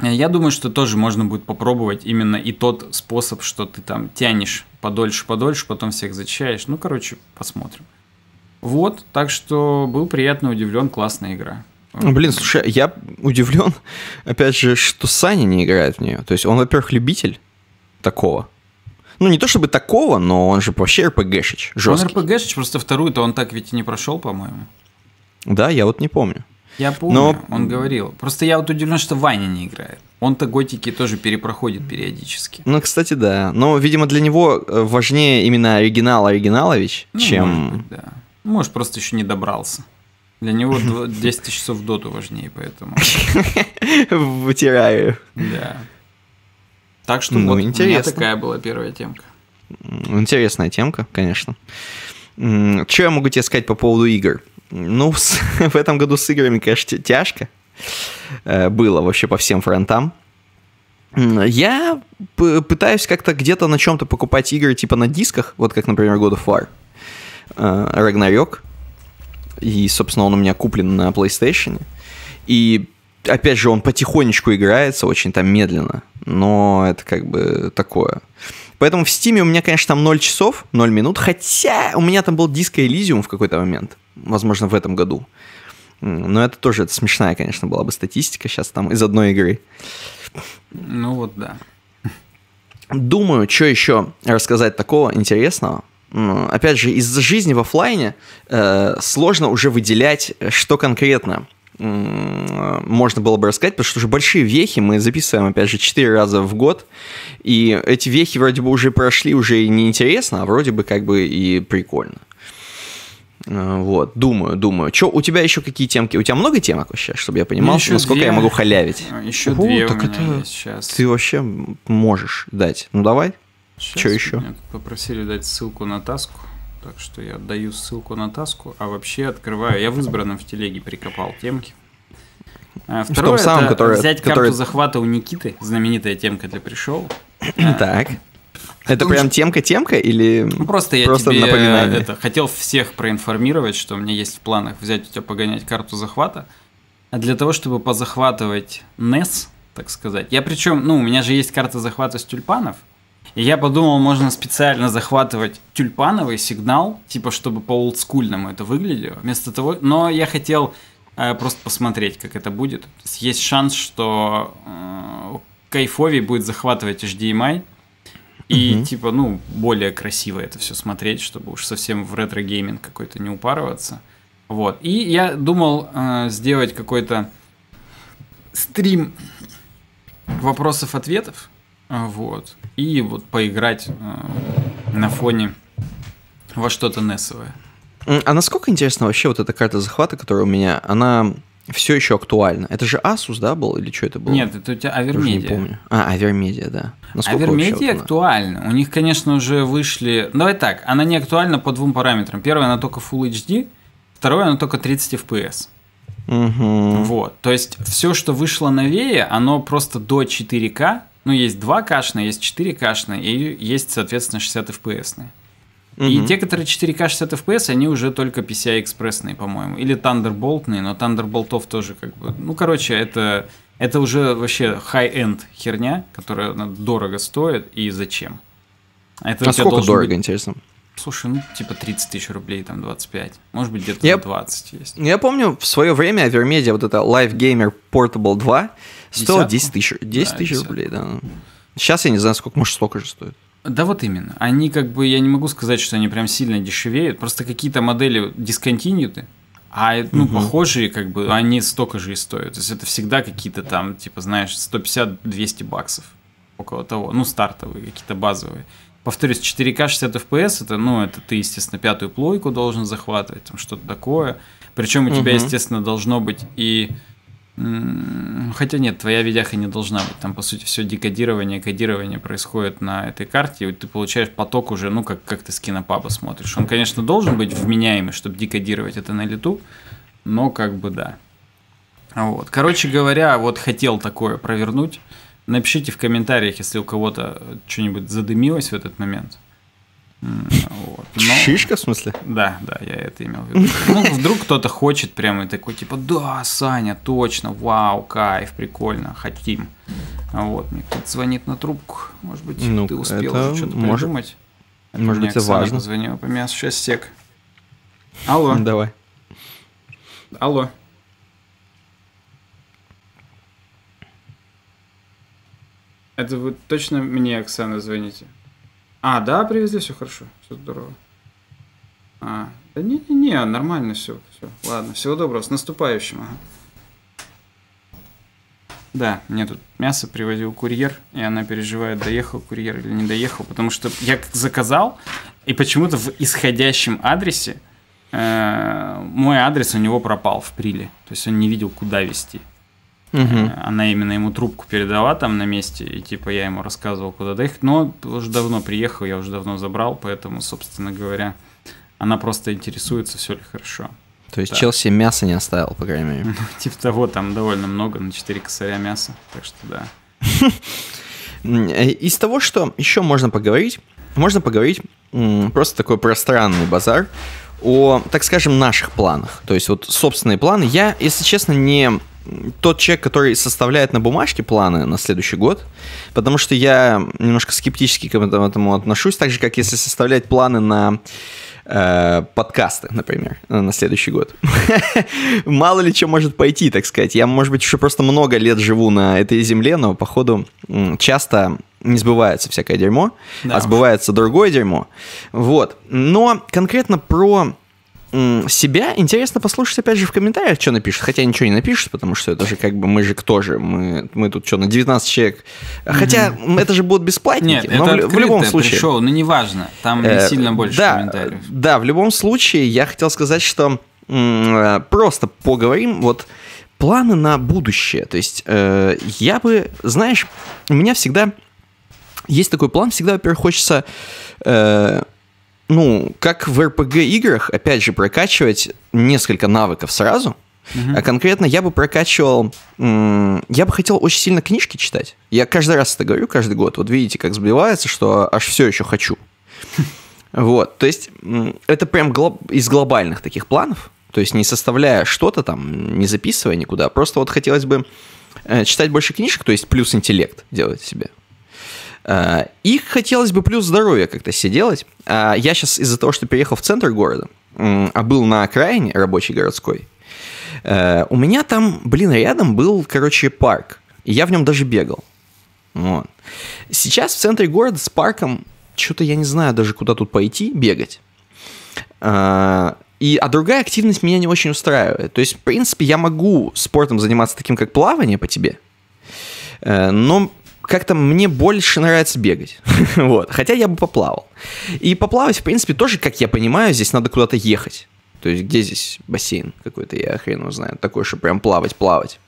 Я думаю, что тоже можно будет попробовать именно и тот способ, что ты там тянешь подольше-подольше, потом всех зачищаешь. Ну, короче, посмотрим. Вот, так что был приятно удивлен, классная игра. Блин, слушай, я удивлен, опять же, что Саня не играет в нее. То есть он, во-первых, любитель такого. Ну, не то чтобы такого, но он же вообще РПГшич, жесткий. Он РПГшич, просто вторую-то он так ведь и не прошел, по-моему. Да, я вот не помню. Я помню, но... он говорил. Просто я вот удивлен, что Ваня не играет. Он-то Готики тоже перепроходит периодически. Ну, кстати, да. Но, видимо, для него важнее именно оригинал Оригиналович, ну, чем... Может, быть, да. Может, просто еще не добрался. Для него десять часов в доту важнее, поэтому... Вытираю. Да. Так что вот у меня такая была первая темка. Интересная темка, конечно. Что я могу тебе сказать по поводу игр? Ну, с, в этом году с играми, конечно, тяжко э, было вообще по всем фронтам. Я п- пытаюсь как-то где-то на чем-то покупать игры типа на дисках, вот как, например, God of War, э, Ragnarok, и, собственно, он у меня куплен на PlayStation, и, опять же, он потихонечку играется, очень там медленно, но это как бы такое... Поэтому в Steam у меня, конечно, там ноль часов, ноль минут, хотя у меня там был Disco Elysium в какой-то момент, возможно, в этом году. Но это тоже это смешная, конечно, была бы статистика сейчас там из одной игры. Ну вот да. Думаю, что еще рассказать такого интересного. Опять же, из-за жизни в офлайне э, сложно уже выделять, что конкретно можно было бы рассказать, потому что уже большие вехи мы записываем, опять же, четыре раза в год, и эти вехи вроде бы уже прошли, уже и неинтересно, а вроде бы как бы и прикольно. Вот, думаю, думаю. Че, у тебя еще какие темки? У тебя много темок вообще, чтобы я понимал, еще насколько две. Я могу халявить? Еще О, две так у меня это... есть сейчас. Ты вообще можешь дать. Ну, давай. Что еще? Меня попросили дать ссылку на таску. Так что я даю ссылку на таску, а вообще открываю. Я в избранном в телеге прикопал темки. А второе, это самом, который, взять который... карту захвата у Никиты. Знаменитая темка для пришел. Так. А это прям темка-темка или ну, просто, я просто тебе напоминание? Это, хотел всех проинформировать, что у меня есть в планах взять у тебя погонять карту захвата. А для того, чтобы позахватывать нес, так сказать. Я причем, ну, у меня же есть карта захвата с тюльпанов. И я подумал, можно специально захватывать тюльпановый сигнал, типа, чтобы по-олдскульному это выглядело. Вместо того, но я хотел э, просто посмотреть, как это будет. Есть, есть шанс, что э, кайфовей будет захватывать эйч ди эм ай. И, угу. типа, ну, более красиво это все смотреть, чтобы уж совсем в ретро-гейминг какой-то не упарываться. Вот. И я думал э, сделать какой-то стрим вопросов-ответов. Вот. И вот поиграть э, на фоне во что-то несовое. А насколько интересно вообще вот эта карта захвата, которая у меня, она все еще актуальна? Это же Asus, да, был? Или что это было? Нет, это у тебя Avermedia. А, Avermedia, да. Насколько Avermedia актуальна? У них, конечно, уже вышли... Давай так, она не актуальна по двум параметрам. Первое, она только фулл эйч ди. Второе, она только тридцать эф пи эс. Угу. Вот. То есть все, что вышло новее, оно просто до четыре ка. Ну, есть два кашные, есть четыре кашные, и есть, соответственно, шестьдесят эф пи эсные. Угу. И те, которые четыре ка шестьдесят эф пи эс, они уже только пи си ай-экспрессные, по-моему. Или Thunderbolt-ные, но Thunderbolt-ов тоже как бы... Ну, короче, это, это уже вообще хай-энд херня, которая дорого стоит, и зачем? Это а сколько дорого, быть... интересно? Слушай, ну, типа тридцать тысяч рублей, там, двадцать пять. Может быть, где-то я... двадцать есть. Я помню, в свое время Avermedia, вот это Live Gamer Portable два... Стоило десять тысяч рублей, да. Сейчас я не знаю, сколько, может, столько же стоит. Да, вот именно. Они как бы, я не могу сказать, что они прям сильно дешевеют. Просто какие-то модели дисконтиньюты, а ну, угу. похожие, как бы, они столько же и стоят. То есть это всегда какие-то там, типа, знаешь, сто пятьдесят - двести баксов. Около того. Ну, стартовые, какие-то базовые. Повторюсь, четыре ка шестьдесят эф пи эс, это, ну, это ты, естественно, пятую плойку должен захватывать, там что-то такое. Причем у угу. тебя, естественно, должно быть и... Хотя нет, твоя видяха не должна быть. Там, по сути, все декодирование, кодирование происходит на этой карте, и ты получаешь поток уже, ну, как, как ты с кинопаба смотришь. Он, конечно, должен быть вменяемый, чтобы декодировать это на лету, но как бы да. Вот. Короче говоря, вот хотел такое провернуть. Напишите в комментариях, если у кого-то что-нибудь задымилось в этот момент. Вот. Но... Шишка, в смысле? Да, да, я это имел в виду. Ну, вдруг кто-то хочет прямо и такой, типа, да, Саня, точно, вау, кайф, прикольно, хотим. Вот, мне кто-то звонит на трубку. Может быть, ну, ты успел это... уже что-то может... придумать. Это может быть, это важно. Позвонила по мясу, сейчас сек. Алло. Давай. Алло. Это вы точно мне, Оксана, звоните? А, да, привезли, все хорошо, все здорово. А, да не-не-не, нормально все, все. Ладно, всего доброго, с наступающим. Ага. Да, мне тут мясо привозил курьер, и она переживает, доехал курьер или не доехал, потому что я заказал, и почему-то в исходящем адресе э, мой адрес у него пропал в приле, то есть он не видел, куда везти. Угу. Она именно ему трубку передала там на месте, и типа я ему рассказывал, куда доехать, но уже давно приехал, я уже давно забрал, поэтому, собственно говоря, она просто интересуется, все ли хорошо. То есть да. Челси мяса не оставил, по крайней мере. Ну, типа того, там довольно много, на четыре косаря мяса, так что да. Из того, что еще можно поговорить, можно поговорить просто такой пространный базар о, так скажем, наших планах, то есть вот собственные планы. Я, если честно, не... тот человек, который составляет на бумажке планы на следующий год, потому что я немножко скептически к этому отношусь, так же, как если составлять планы на э, подкасты, например, на следующий год. Мало ли что может пойти, так сказать. Я, может быть, еще просто много лет живу на этой земле, но, походу, часто не сбывается всякое дерьмо, да, а сбывается другое дерьмо. Вот. Но конкретно про... себя интересно послушать, опять же, в комментариях, что напишут. Хотя ничего не напишут, потому что это же как бы мы же кто же? Мы, мы тут что, на девятнадцать человек? Хотя mm-hmm. это же будут бесплатники. Нет, но это в любом случае шоу, но неважно. Там э, сильно больше да, комментариев. Да, в любом случае я хотел сказать, что м- просто поговорим. Вот планы на будущее. То есть э, я бы, знаешь, у меня всегда есть такой план. Всегда, во-первых, хочется... Э, ну, как в эр пи джи-играх, опять же, прокачивать несколько навыков сразу. Uh-huh. А конкретно я бы прокачивал... М- я бы хотел очень сильно книжки читать. Я каждый раз это говорю, каждый год. Вот видите, как сбивается, что аж все еще хочу. Вот, то есть м- это прям глоб- из глобальных таких планов. То есть не составляя что-то там, не записывая никуда. Просто вот хотелось бы э, читать больше книжек, то есть плюс интеллект делать себе. И хотелось бы плюс здоровья как-то себе делать. Я сейчас из-за того, что переехал в центр города, а был на окраине рабочей городской, у меня там, блин, рядом был, короче, парк. И я в нем даже бегал. Вот. Сейчас в центре города с парком что-то я не знаю даже, куда тут пойти бегать. И, а другая активность меня не очень устраивает. То есть, в принципе, я могу спортом заниматься таким, как плавание по тебе, но... Как-то мне больше нравится бегать. Вот. Хотя я бы поплавал. И поплавать, в принципе, тоже, как я понимаю, здесь надо куда-то ехать. То есть, где здесь бассейн какой-то, я хрен узнаю. Такой, что прям плавать-плавать.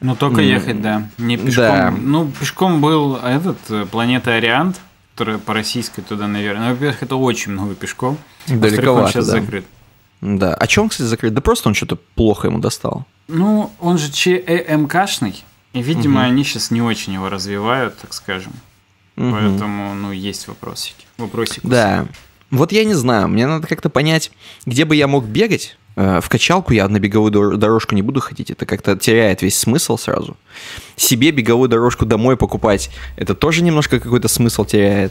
Ну, только mm. ехать, да. Не пешком. Да. Ну, пешком был этот, планета Ориант, которая по российской туда, наверное. Ну, во-первых, это очень много пешком. Далековато, сейчас да. закрыт. Да. А чё он, кстати, закрыт? Да просто он что-то плохо ему достал. Ну, он же ЧМКшный. И, видимо, угу. они сейчас не очень его развивают, так скажем. Угу. Поэтому, ну, есть вопросики. Вопросик. Да. Вот я не знаю, мне надо как-то понять, где бы я мог бегать. В качалку я на беговую дорожку не буду ходить, это как-то теряет весь смысл сразу. Себе беговую дорожку домой покупать, это тоже немножко какой-то смысл теряет.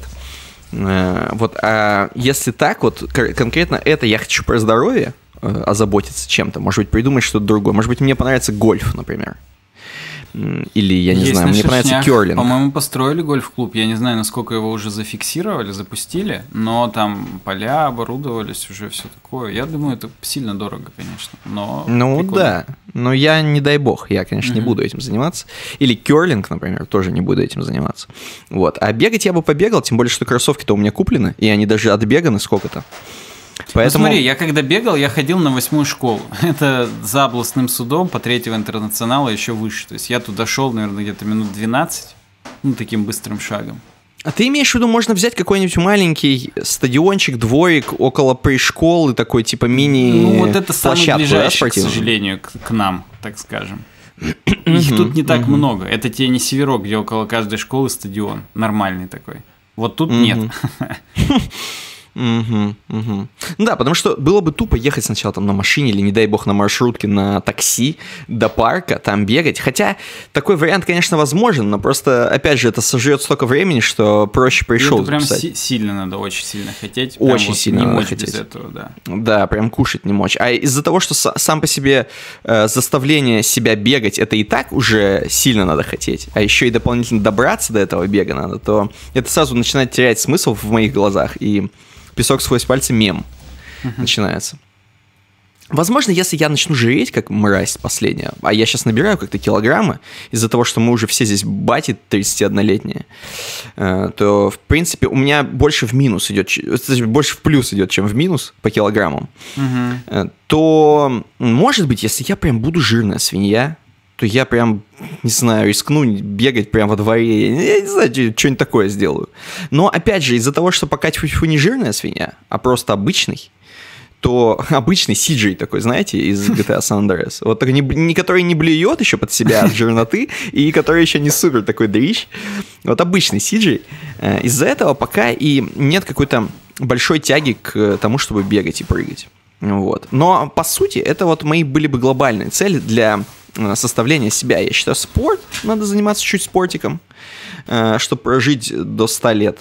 Вот, а если так, вот конкретно это я хочу про здоровье озаботиться чем-то, может быть, придумать что-то другое. Может быть, мне понравится гольф, например. Или, я не Есть знаю, мне Шершнях, нравится кёрлинг. По-моему, построили гольф-клуб. Я не знаю, насколько его уже зафиксировали, запустили, но там поля оборудовались, уже все такое. Я думаю, это сильно дорого, конечно. Но ну прикольно. Да, но я, не дай бог, я, конечно, uh-huh. не буду этим заниматься. Или кёрлинг, например, тоже не буду этим заниматься. Вот. А бегать я бы побегал, тем более, что кроссовки-то у меня куплены, и они даже отбеганы сколько-то. Поэтому... Ну, смотри, я когда бегал, я ходил на восьмую школу. Это за областным судом по третьего интернационала еще выше. То есть я туда шел, наверное, где-то минут двенадцать, ну, таким быстрым шагом. А ты имеешь в виду, можно взять какой-нибудь маленький стадиончик, дворик около пришколы, такой типа мини-площадку? Ну, вот это самый ближайший, да, к сожалению, к, к нам, так скажем. Их тут не так много. Это тебе не северок, где около каждой школы стадион. Нормальный такой. Вот тут нет. Угу, угу. Да, потому что было бы тупо ехать сначала там на машине или, не дай бог, на маршрутке, на такси до парка, там бегать. Хотя такой вариант, конечно, возможен, но просто, опять же, это сожрет столько времени, что проще пришел. Это прям си- сильно надо, очень сильно хотеть. Прям очень вот сильно не надо мочь хотеть. Без этого, да. Да, прям кушать не мочь. А из-за того, что с- сам по себе э, заставление себя бегать, это и так уже сильно надо хотеть, а еще и дополнительно добраться до этого бега надо, то это сразу начинает терять смысл в моих глазах, и... Песок сквозь пальцы мем uh-huh. начинается. Возможно, если я начну жреть, как мразь последняя, а я сейчас набираю как-то килограммы из-за того, что мы уже все здесь бати тридцатиоднолетние, то, в принципе, у меня больше в минус идет, больше в плюс идет, чем в минус по килограммам. Uh-huh. То, может быть, если я прям буду жирная свинья, то я прям, не знаю, рискну бегать прямо во дворе, я не знаю, что-нибудь такое сделаю. Но, опять же, из-за того, что пока тьфу-тьфу не жирная свинья, а просто обычный, то обычный си джей такой, знаете, из джи ти эй San Andreas, вот такой, не, не, который не блюет еще под себя от жирноты, и который еще не супер такой дрищ, вот обычный си джей, из-за этого пока и нет какой-то большой тяги к тому, чтобы бегать и прыгать. Вот. Но, по сути, это вот мои были бы глобальные цели для... составление себя. Я считаю, спорт, надо заниматься чуть спортиком, чтобы прожить до ста лет,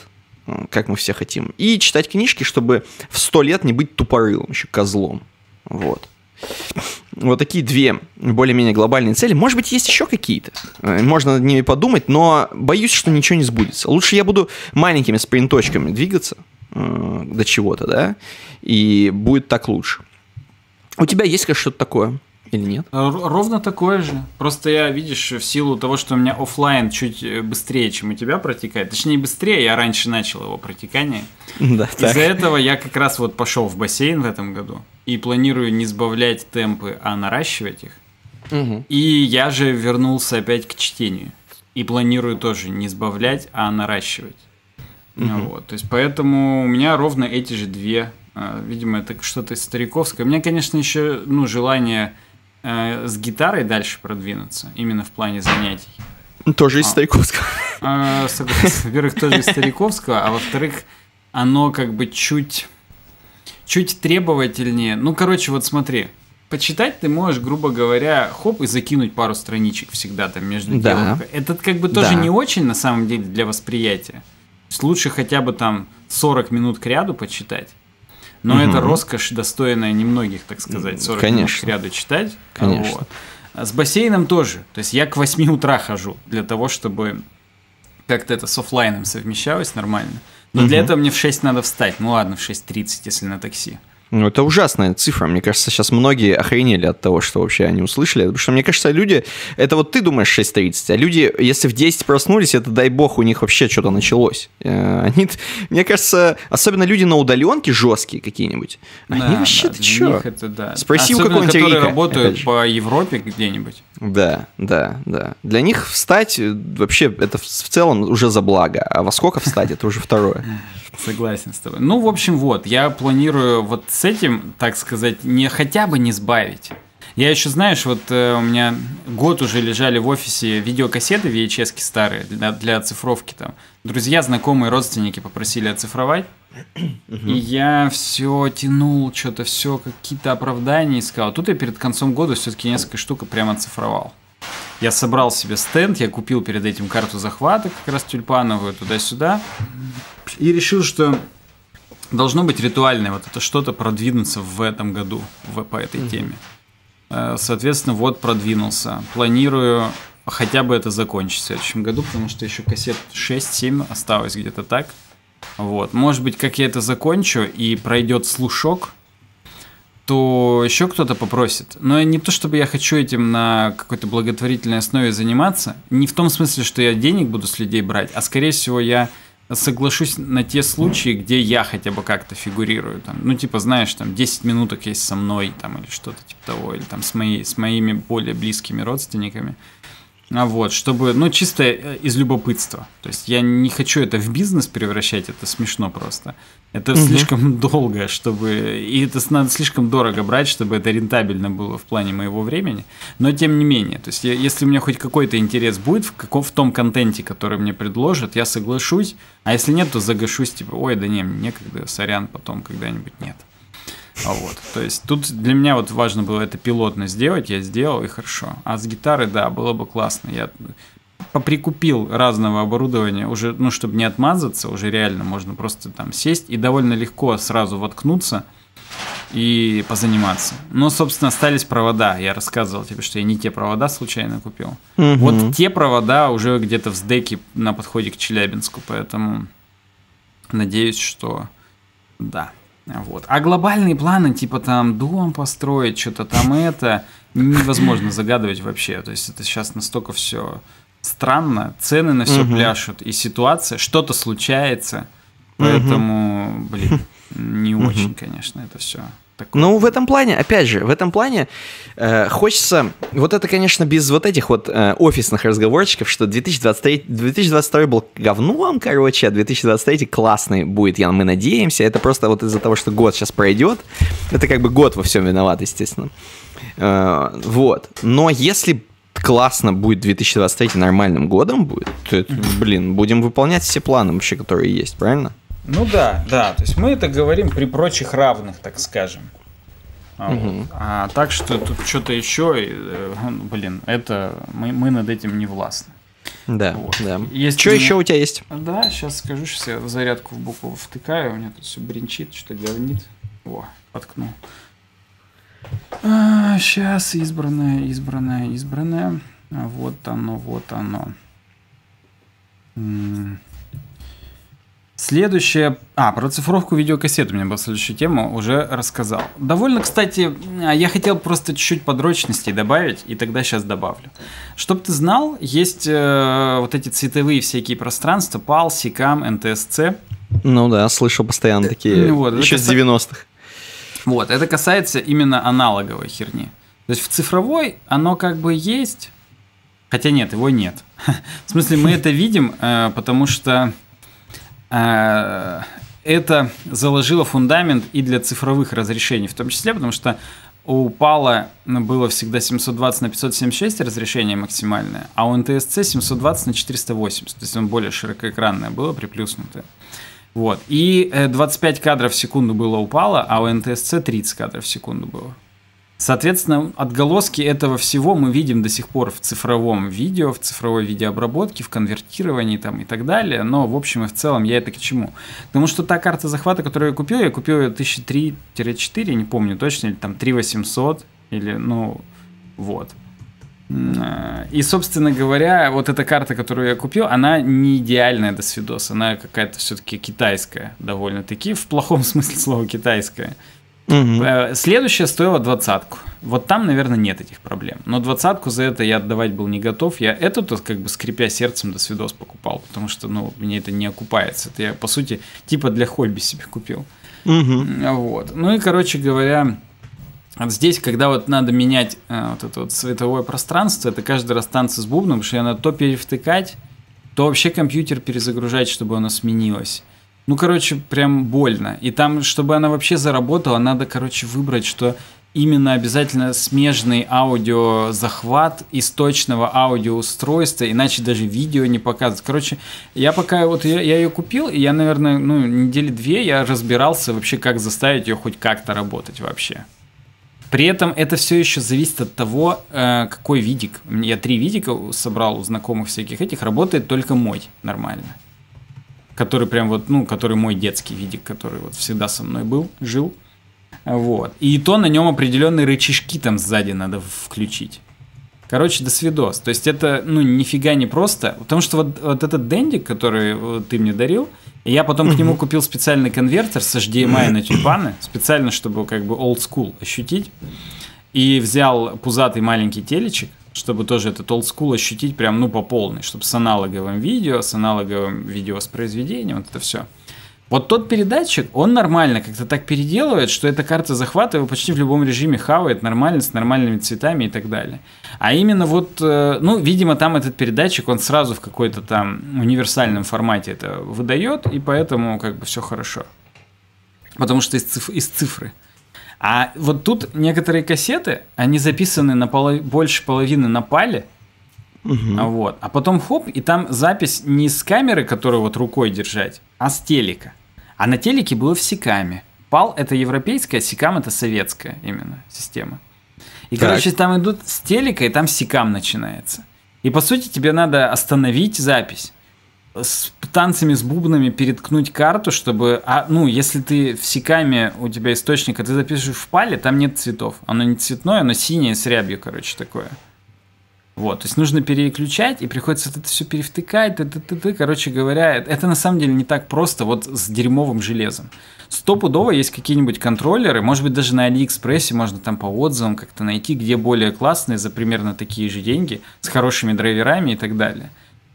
как мы все хотим. И читать книжки, чтобы в сто лет не быть тупорылым, еще козлом. Вот. Вот такие две более-менее глобальные цели. Может быть, есть еще какие-то. Можно над ними подумать, но боюсь, что ничего не сбудется. Лучше я буду маленькими спринточками двигаться, э, до чего-то, да, и будет так лучше. У тебя есть, конечно, что-то такое? Или нет? Ровно такое же. Просто я, видишь, в силу того, что у меня офлайн чуть быстрее, чем у тебя протекает. Точнее, быстрее, я раньше начал его протекание. Да, из-за этого я как раз вот пошел в бассейн в этом году. И планирую не сбавлять темпы, а наращивать их. Угу. И я же вернулся опять к чтению. И планирую тоже не сбавлять, а наращивать. Угу. Вот. То есть, поэтому у меня ровно эти же две. Видимо, это что-то стариковское. У меня, конечно, еще ну, желание... с гитарой дальше продвинуться, именно в плане занятий. Тоже из а, стариковского. Э, согласен. Во-первых, тоже из стариковского, а во-вторых, оно как бы чуть, чуть требовательнее. Ну, короче, вот смотри, почитать ты можешь, грубо говоря, хоп, и закинуть пару страничек всегда там между делом. Да. Это как бы тоже да. не очень, на самом деле, для восприятия. Лучше хотя бы там сорок минут кряду почитать. Но угу. это роскошь, достойная немногих, так сказать, сорок Конечно. минут к ряду читать. Конечно. Вот. А с бассейном тоже. То есть я к восьми утра хожу для того, чтобы как-то это с офлайном совмещалось нормально. Но угу. для этого мне в шесть надо встать. Ну ладно, в шесть тридцать, если на такси. Ну, это ужасная цифра. Мне кажется, сейчас многие охренели от того, что вообще они услышали. Потому что, мне кажется, люди... Это вот ты думаешь шесть тридцать, а люди, если в десять проснулись, это, дай бог, у них вообще что-то началось. Они, мне кажется, особенно люди на удаленке жесткие какие-нибудь. Они да, вообще, да, ты чё? Это, да. Спроси особенно у какого-нибудь Рика. Которые работают по Европе где-нибудь. Да, да, да. Для них встать вообще, это в целом уже за благо. А во сколько встать, это уже второе. Согласен с тобой. Ну, в общем, вот, я планирую вот с этим, так сказать, не хотя бы не сбавить. Я еще, знаешь, вот э, у меня год уже лежали в офисе видеокассеты ви эйч эс-ки старые для, для оцифровки там. Друзья, знакомые, родственники попросили оцифровать. И я все тянул, что-то все, какие-то оправдания искал. Тут я перед концом года все-таки несколько штук прям оцифровал. Я собрал себе стенд, я купил перед этим карту захвата, как раз тюльпановую, туда-сюда. И решил, что должно быть ритуальное вот это что-то продвинуться в этом году в, по этой теме. Соответственно, вот продвинулся. Планирую хотя бы это закончить в следующем году, потому что еще кассет шесть-семь осталось где-то так. Вот. Может быть, как я это закончу и пройдет слушок, то еще кто-то попросит. Но не то, чтобы я хочу этим на какой-то благотворительной основе заниматься. Не в том смысле, что я денег буду с людей брать, а скорее всего я соглашусь на те случаи, где я хотя бы как-то фигурирую. Там, ну, типа, знаешь, там десять минуток есть со мной, там, или что-то типа того, или там с, моей, с моими более близкими родственниками. А вот, чтобы, ну, чисто из любопытства. То есть я не хочу это в бизнес превращать, это смешно просто. Это угу. слишком долго, чтобы... И это надо слишком дорого брать, чтобы это рентабельно было в плане моего времени. Но тем не менее, то есть я, если у меня хоть какой-то интерес будет в, каком, в том контенте, который мне предложат, я соглашусь. А если нет, то загашусь, типа, ой, да не, мне некогда, сорян, потом когда-нибудь нет. А вот, то есть тут для меня вот важно было это пилотно сделать, я сделал, и хорошо. А с гитары, да, было бы классно. Я поприкупил разного оборудования уже, ну, чтобы не отмазаться, уже реально можно просто там сесть и довольно легко сразу воткнуться и позаниматься. Но, собственно, остались провода. Я рассказывал тебе, что я не те провода случайно купил. Угу. Вот те провода уже где-то в сдэке на подходе к Челябинску, поэтому надеюсь, что да. Вот. А глобальные планы, типа там дом построить, что-то там это, невозможно загадывать вообще. То есть это сейчас настолько все странно, цены на все угу. пляшут, и ситуация, что-то случается. Поэтому, угу. блин, не угу. очень, конечно, это все. Такое. Ну, в этом плане, опять же, в этом плане э, хочется, вот это, конечно, без вот этих вот э, офисных разговорчиков, что две тысячи двадцать второй был говном, короче, а две тысячи двадцать третий классный будет, я, мы надеемся. Это просто вот из-за того, что год сейчас пройдет, это как бы год во всем виноват, естественно. Э, вот, но если классно будет две тысячи двадцать третий нормальным годом будет, то, это, блин, будем выполнять все планы вообще, которые есть, правильно? Ну да, да, то есть мы это говорим при прочих равных, так скажем. Угу. А, так что тут что-то еще, и, блин, это мы, мы над этим не властны. Да, вот. Да. Есть что меня... еще у тебя есть? Да, сейчас скажу, сейчас я зарядку в букву втыкаю, у меня тут все бренчит, что-то говнит. О, воткнул. А, сейчас избранное, избранное, избранное. Вот оно, вот оно. М-м. Следующее... А, про цифровку видеокассет у меня была следующая тема, уже рассказал. Довольно, кстати, я хотел просто чуть-чуть подрочностей добавить, и тогда сейчас добавлю. Чтоб ты знал, есть э, вот эти цветовые всякие пространства, пал, секам, эн тэ эс си. Ну да, слышал постоянно такие, вот, еще с девяностых. Вот, это касается именно аналоговой херни. То есть в цифровой оно как бы есть, хотя нет, его нет. В смысле, мы это видим, потому что это заложило фундамент и для цифровых разрешений, в том числе, потому что у пала было всегда семьсот двадцать на пятьсот семьдесят шесть разрешение максимальное, а у эн тэ эс си семьсот двадцать на четыреста восемьдесят, то есть он более широкоэкранное было, приплюснутое. Вот. И двадцать пять кадров в секунду было у пала, а у эн тэ эс си тридцать кадров в секунду было. Соответственно, отголоски этого всего мы видим до сих пор в цифровом видео, в цифровой видеообработке, в конвертировании там и так далее. Но в общем и в целом я это к чему? Потому что та карта захвата, которую я купил, я купил ее тысяча три — четыре, не помню точно, или там три тысячи восемьсот, или ну вот. И, собственно говоря, вот эта карта, которую я купил, она не идеальная до свидос, она какая-то все-таки китайская довольно-таки, в плохом смысле слова китайская. Угу. Следующая стоила двадцатку. Вот там, наверное, нет этих проблем. Но двадцатку за это я отдавать был не готов. Я эту-то, как бы скрипя сердцем, до свидос покупал, потому что, ну, мне это не окупается. Это я, по сути, типа для хобби себе купил. Угу. Вот. Ну и, короче говоря... Вот здесь, когда вот надо менять э, вот это вот световое пространство, это каждый раз танцы с бубном, потому что я надо то перевтыкать, то вообще компьютер перезагружать, чтобы оно сменилось. Ну, короче, прям больно. И там, чтобы она вообще заработала, надо, короче, выбрать, что именно обязательно смежный аудиозахват из точного аудиоустройства, иначе даже видео не показывают. Короче, я пока вот я, я ее купил, и я, наверное, ну, недели две я разбирался вообще, как заставить ее хоть как-то работать вообще. При этом это все еще зависит от того, какой видик. Я три видика собрал у знакомых всяких этих. Работает только мой нормально. Который прям вот, ну, который мой детский видик, который вот всегда со мной был, жил. Вот. И то на нем определенные рычажки там сзади надо включить. Короче, досвидос. То есть это, ну, нифига не просто. Потому что вот, вот этот дендик, который ты мне дарил, я потом к нему купил специальный конвертер с эйч ди эм ай на тюльпаны, специально, чтобы как бы old school ощутить. И взял пузатый маленький телечек, чтобы тоже этот old school ощутить прям, ну, по полной, чтобы с аналоговым видео, с аналоговым видеоспроизведением, вот это все. Вот тот передатчик, он нормально как-то так переделывает, что эта карта захвата его почти в любом режиме хавает нормально, с нормальными цветами и так далее. А именно вот, ну, видимо, там этот передатчик, он сразу в какой-то там универсальном формате это выдает, и поэтому как бы все хорошо. Потому что из, циф- из цифры. А вот тут некоторые кассеты, они записаны на полов- больше половины на пале. Угу. Вот. А потом хоп, и там запись не с камеры, которую вот рукой держать, а с телека. А на телеке было в секаме. пал это европейская, секам это советская именно система. И, так. короче, там идут с телека, и там секам начинается. И, по сути, тебе надо остановить запись. С танцами, с бубнами переткнуть карту, чтобы... А, ну, если ты в секаме, у тебя источник, а ты запишешь в пале, там нет цветов. Оно не цветное, оно синее с рябью, короче, такое. Вот, то есть нужно переключать, и приходится это все перевтыкать, ты, ты, ты, ты. Короче говоря, это на самом деле не так просто вот с дерьмовым железом. Стопудово есть какие-нибудь контроллеры, может быть, даже на Алиэкспрессе можно там по отзывам как-то найти, где более классные за примерно такие же деньги, с хорошими драйверами и так далее.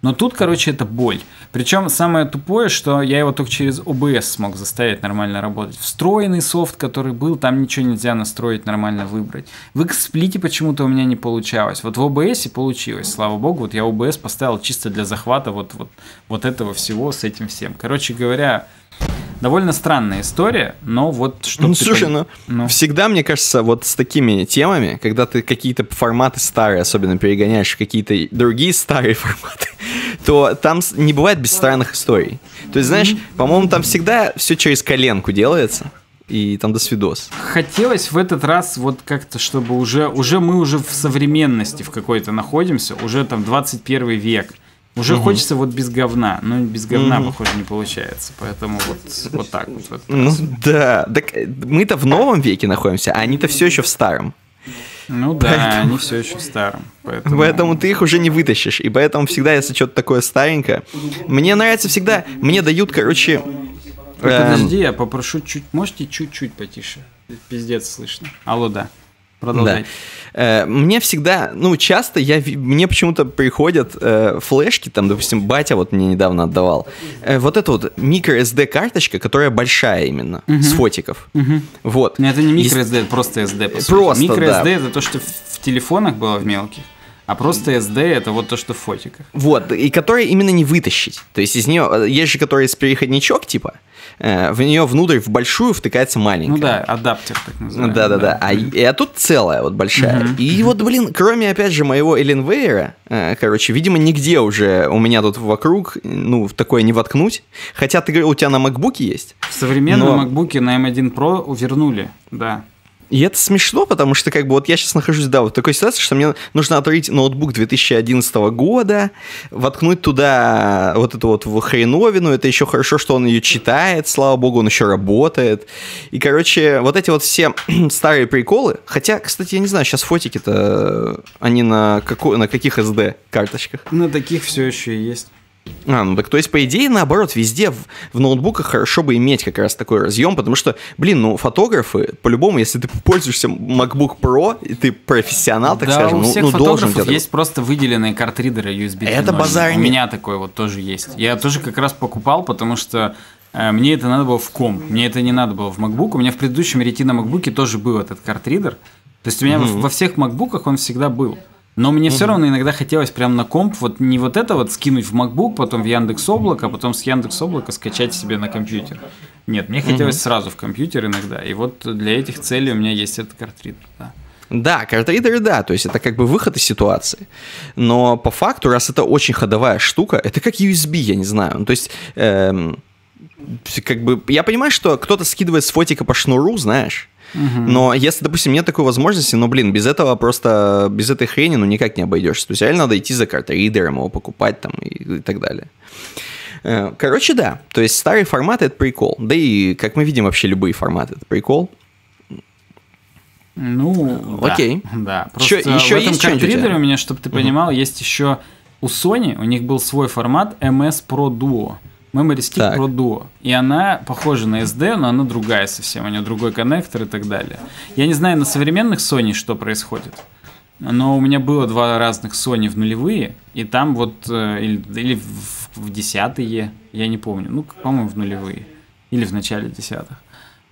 Но тут, короче, это боль. Причем самое тупое, что я его только через о би эс смог заставить нормально работать. Встроенный софт, который был, там ничего нельзя настроить, нормально выбрать. В XSplit почему-то у меня не получалось. Вот в о би эс получилось, слава богу. Вот я о би эс поставил чисто для захвата вот, вот, вот этого всего с этим всем. Короче говоря, довольно странная история, но вот что... Ну, слушай, ну, ну всегда, мне кажется, вот с такими темами, когда ты какие-то форматы старые, особенно перегоняешь в какие-то другие старые форматы, то там не бывает без странных историй. То есть, знаешь, по-моему, там всегда все через коленку делается, и там досвидос. Хотелось в этот раз вот как-то, чтобы уже, уже мы уже в современности в какой-то находимся, уже там двадцать первый век. Уже угу. хочется вот без говна, но без говна, угу. похоже, не получается, поэтому вот, вот так вот. Ну да, так мы-то в новом веке находимся, а они-то все еще в старом. Ну да, поэтому... они все еще в старом. Поэтому... поэтому ты их уже не вытащишь. И поэтому всегда, если что-то такое старенькое... Мне нравится всегда... Мне дают, короче... Подожди, я попрошу чуть... Можете чуть-чуть потише? Пиздец слышно. Алло, да. Продолжай. Да. Мне всегда, ну, часто я, мне почему-то приходят э, флешки, там, допустим, батя вот мне недавно отдавал, э, вот эта вот микро эс ди-карточка, которая большая именно, угу. с фотиков. Угу. Вот. Это не микро эс ди, и... это просто эс ди, по сути. Просто, микро эс ди, да. Это то, что в телефонах было в мелких. А просто эс ди это вот то, что в фотиках. Вот, и которые именно не вытащить. То есть из нее, есть же которые с переходничок, типа, в нее внутрь, в большую втыкается маленькая. Ну да, адаптер так называемый. Да-да-да, а, а тут целая вот большая. Uh-huh. И вот, блин, кроме, опять же, моего Эленвейера, короче, видимо, нигде уже у меня тут вокруг, ну, такое не воткнуть. Хотя, ты говорил, у тебя на MacBook есть. В современном но... MacBook на эм один про увернули, да. И это смешно, потому что как бы вот я сейчас нахожусь, да, вот в такой ситуации, что мне нужно отрыть ноутбук две тысячи одиннадцатого года, воткнуть туда вот эту вот хреновину, это еще хорошо, что он ее читает, слава богу, он еще работает. И, короче, вот эти вот все старые приколы, хотя, кстати, я не знаю, сейчас фотики-то, они на, како... на каких эс ди-карточках? На таких все еще и есть. А, ну так, то есть, по идее, наоборот, везде в, в ноутбуках хорошо бы иметь как раз такой разъем, потому что, блин, ну, фотографы, по-любому, если ты пользуешься MacBook Pro, и ты профессионал, так да, скажем, у всех ну, фотографов должен есть просто выделенные картридеры ю эс би. Это базар. У меня такой вот тоже есть. Я тоже как раз покупал, потому что э, мне это надо было в ком, мне это не надо было в MacBook. У меня в предыдущем Retina MacBook тоже был этот картридер. То есть, у меня mm-hmm. во всех MacBook'ах он всегда был. Но мне mm-hmm. все равно иногда хотелось прям на комп вот не вот это вот скинуть в MacBook, потом в Яндекс Облако, а потом с Яндекс Облака скачать себе на компьютер. Нет, мне хотелось mm-hmm. сразу в компьютер иногда. И вот для этих целей у меня есть этот картридер, да. Да, картридеры, да, то есть это как бы выход из ситуации. Но по факту, раз это очень ходовая штука, это как ю эс би, я не знаю. Ну, то есть... Эм... Как бы, я понимаю, что кто-то скидывает с фотика по шнуру, знаешь. Угу. Но если, допустим, нет такой возможности, но, блин, без этого просто, без этой хрени, ну, никак не обойдешься. То есть реально надо идти за картридером, его покупать там и, и так далее. Короче, да. То есть старые форматы — это прикол. Да и, как мы видим, вообще любые форматы — это прикол. Ну, окей. Да, да. Просто Чё, еще в этом картридере у меня, чтобы ты понимал, угу. есть еще у Sony, у них был свой формат эм эс про дуо. Memory Stick Pro Duo. И она похожа на эс ди, но она другая совсем. У нее другой коннектор и так далее. Я не знаю на современных Sony, что происходит. Но у меня было два разных Sony в нулевые. И там вот... Или, или в, в десятые. Я не помню. Ну, по-моему, в нулевые. Или в начале десятых.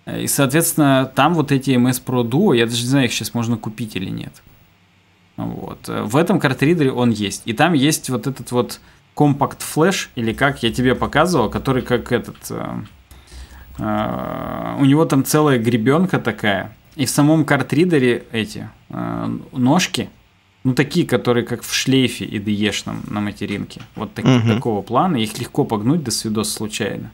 И, соответственно, там вот эти эм эс Pro Duo. Я даже не знаю, их сейчас можно купить или нет. Вот. В этом картридере он есть. И там есть вот этот вот... Compact Flash, или как я тебе показывал, который как этот... Э, э, у него там целая гребенка такая. И в самом картридере эти э, ножки, ну такие, которые как в шлейфе и ди и-шном на материнке. Вот так, uh-huh. такого плана. Их легко погнуть до свидос случайно.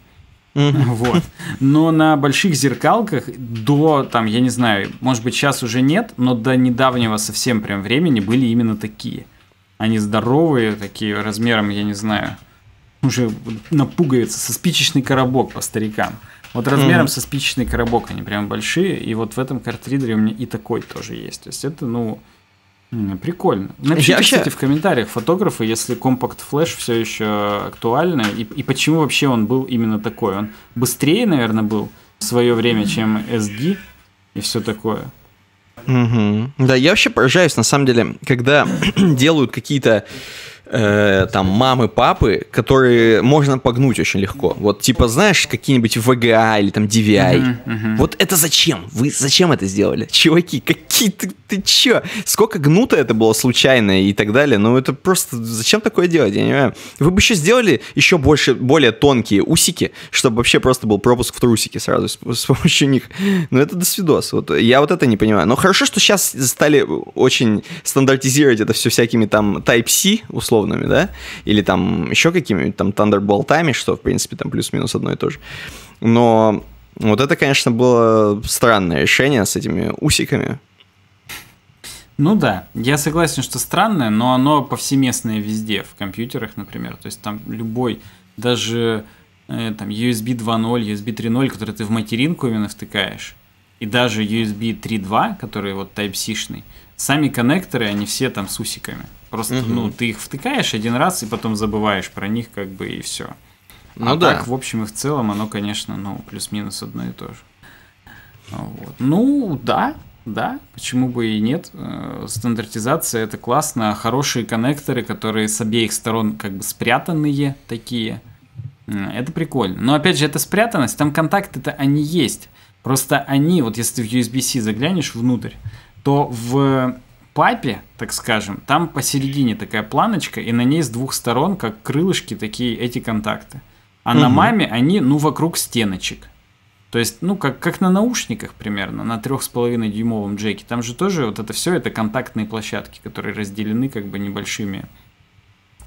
Uh-huh. Вот. Но на больших зеркалках до, там, я не знаю, может быть сейчас уже нет, но до недавнего совсем прям времени были именно такие. Они здоровые, такие, размером, я не знаю, уже на пуговицы, со спичечный коробок по старикам. Вот размером mm-hmm. со спичечный коробок они прям большие, и вот в этом картридере у меня и такой тоже есть. То есть это, ну, прикольно. Напишите, вообще... кстати, в комментариях, фотографы, если Compact Flash все еще актуально, и, и почему вообще он был именно такой. Он быстрее, наверное, был в свое время, чем эс ди и все такое. Угу. Да, я вообще поражаюсь, на самом деле, когда делают какие-то э, там мамы, папы, которые можно погнуть очень легко. Вот типа, знаешь, какие-нибудь ви джи эй или там ди ви ай. Угу, угу. Вот это зачем? Вы зачем это сделали? Чуваки, какие ты, ты чё? Сколько гнуто это было случайно и так далее. Ну это просто, зачем такое делать? Я не понимаю. Вы бы еще сделали еще больше, более тонкие усики, чтобы вообще просто был пропуск в трусики сразу с, с помощью них. Ну это досвидос. Вот, я вот это не понимаю. Но хорошо, что сейчас стали очень стандартизировать это все всякими там тайп си условными, да, или там еще какими-нибудь там Thunderbolt-ами, что, в принципе, там плюс-минус одно и то же. Но вот это, конечно, было странное решение с этими усиками. Ну да, я согласен, что странное, но оно повсеместное везде, в компьютерах, например. То есть там любой, даже э, там ю эс би два ноль, ю эс би три ноль, который ты в материнку именно втыкаешь, и даже ю эс би три два, который вот тайп си-шный, Сами коннекторы, они все там с усиками. Просто, угу. ну, ты их втыкаешь один раз и потом забываешь про них, как бы, и все. Ну а да. так, в общем и в целом, оно, конечно, ну, плюс-минус одно и то же. Вот. Ну, да, да, почему бы и нет. Стандартизация – это классно. Хорошие коннекторы, которые с обеих сторон как бы спрятанные такие, это прикольно. Но, опять же, это спрятанность, там контакты-то они есть. Просто они, вот если ты в ю эс би-C заглянешь внутрь, то в папе, так скажем, там посередине такая планочка, и на ней с двух сторон, как крылышки, такие эти контакты. А угу. на маме они, ну, вокруг стеночек. То есть, ну, как, как на наушниках примерно, на три с половиной дюймовом джеке. Там же тоже вот это все, это контактные площадки, которые разделены как бы небольшими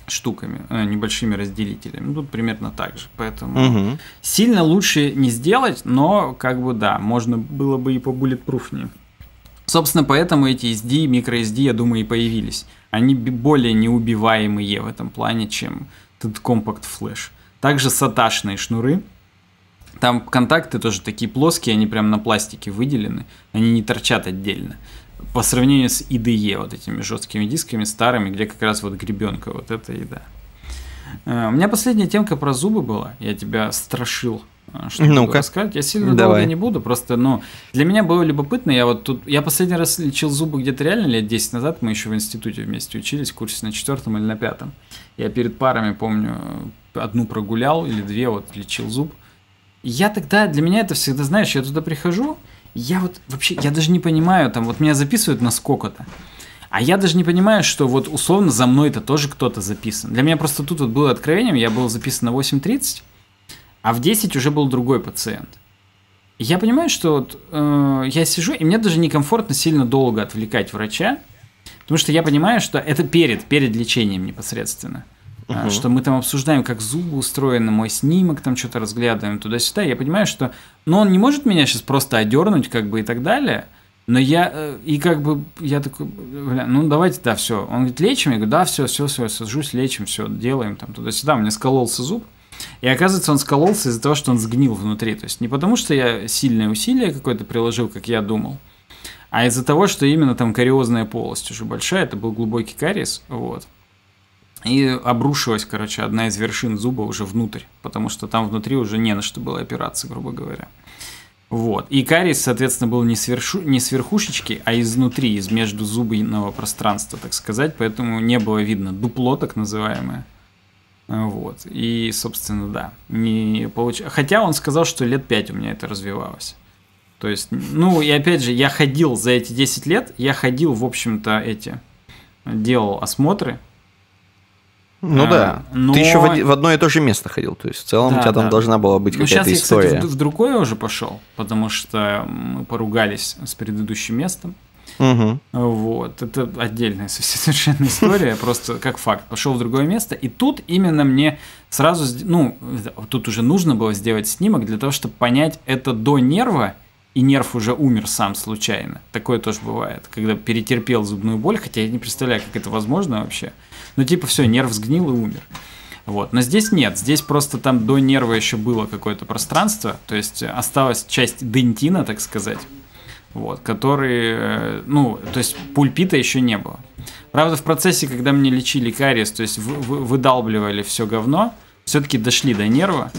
штуками, э, небольшими разделителями. Ну, тут примерно так же. Поэтому угу. сильно лучше не сделать, но как бы да, можно было бы и побуллетпруфнее. Собственно, поэтому эти эс ди, microSD, я думаю, и появились. Они более неубиваемые в этом плане, чем этот Compact Flash. Также саташные шнуры. Там контакты тоже такие плоские, они прям на пластике выделены. Они не торчат отдельно. По сравнению с и ди и, вот этими жесткими дисками старыми, где как раз вот гребенка, вот эта еда. У меня последняя темка про зубы была. Я тебя страшил. Что ну-ка. Я сильно долго не буду, просто, ну, для меня было любопытно, я вот тут, я последний раз лечил зубы где-то реально лет десять назад, мы еще в институте вместе учились, в курсе на четвертом или на пятом, я перед парами, помню, одну прогулял или две, вот, лечил зуб, и я тогда, для меня это всегда, знаешь, я туда прихожу, я вот вообще, я даже не понимаю, там, вот меня записывают на сколько-то, а я даже не понимаю, что вот условно за мной-то тоже кто-то записан, для меня просто тут вот было откровением, я был записан на восемь тридцать, а в десять уже был другой пациент. И я понимаю, что вот, э, я сижу, и мне даже некомфортно сильно долго отвлекать врача, потому что я понимаю, что это перед, перед лечением непосредственно. Uh-huh. Что мы там обсуждаем, как зубы устроены, мой снимок, там что-то разглядываем туда-сюда. Я понимаю, что ну, он не может меня сейчас просто одернуть, как бы, и так далее. Но я, э, и как бы, я такой, бля, ну давайте, да, все. Он говорит, лечим? Я говорю, да, все, все, все, сажусь, лечим, все, делаем там туда-сюда. У меня скололся зуб. И оказывается, он скололся из-за того, что он сгнил внутри. То есть не потому, что я сильное усилие какое-то приложил, как я думал, а из-за того, что именно там кариозная полость уже большая, это был глубокий кариес, вот. И обрушилась, короче, одна из вершин зуба уже внутрь, потому что там внутри уже не на что было опираться, грубо говоря. Вот. И кариес, соответственно, был не, свершу... не с верхушечки, а изнутри, из междузубного пространства, так сказать, поэтому не было видно дупло, так называемое. Вот, и, собственно, да, не получ... хотя он сказал, что лет пять у меня это развивалось. То есть, ну, и опять же, я ходил за эти десять лет, я ходил, в общем-то, эти, делал осмотры. Ну а, да, но... ты еще в, в одно и то же место ходил, то есть, в целом да, у тебя да. там должна была быть ну, какая-то история. Сейчас я, кстати, в другое уже пошел, потому что мы поругались с предыдущим местом. Угу. Вот, это отдельная совершенно история, просто как факт. Пошел в другое место, и тут именно мне сразу, ну, тут уже нужно было сделать снимок для того, чтобы понять, это до нерва, и нерв уже умер сам случайно. Такое тоже бывает, когда перетерпел зубную боль, хотя я не представляю, как это возможно вообще. Но типа все, нерв сгнил и умер. Вот. Но здесь нет, здесь просто там до нерва еще было какое-то пространство, то есть осталась часть дентина, так сказать. Вот, который, ну, то есть пульпита еще не было. Правда, в процессе, когда мне лечили кариес, то есть вы, вы, выдалбливали все говно, все-таки дошли до нерва,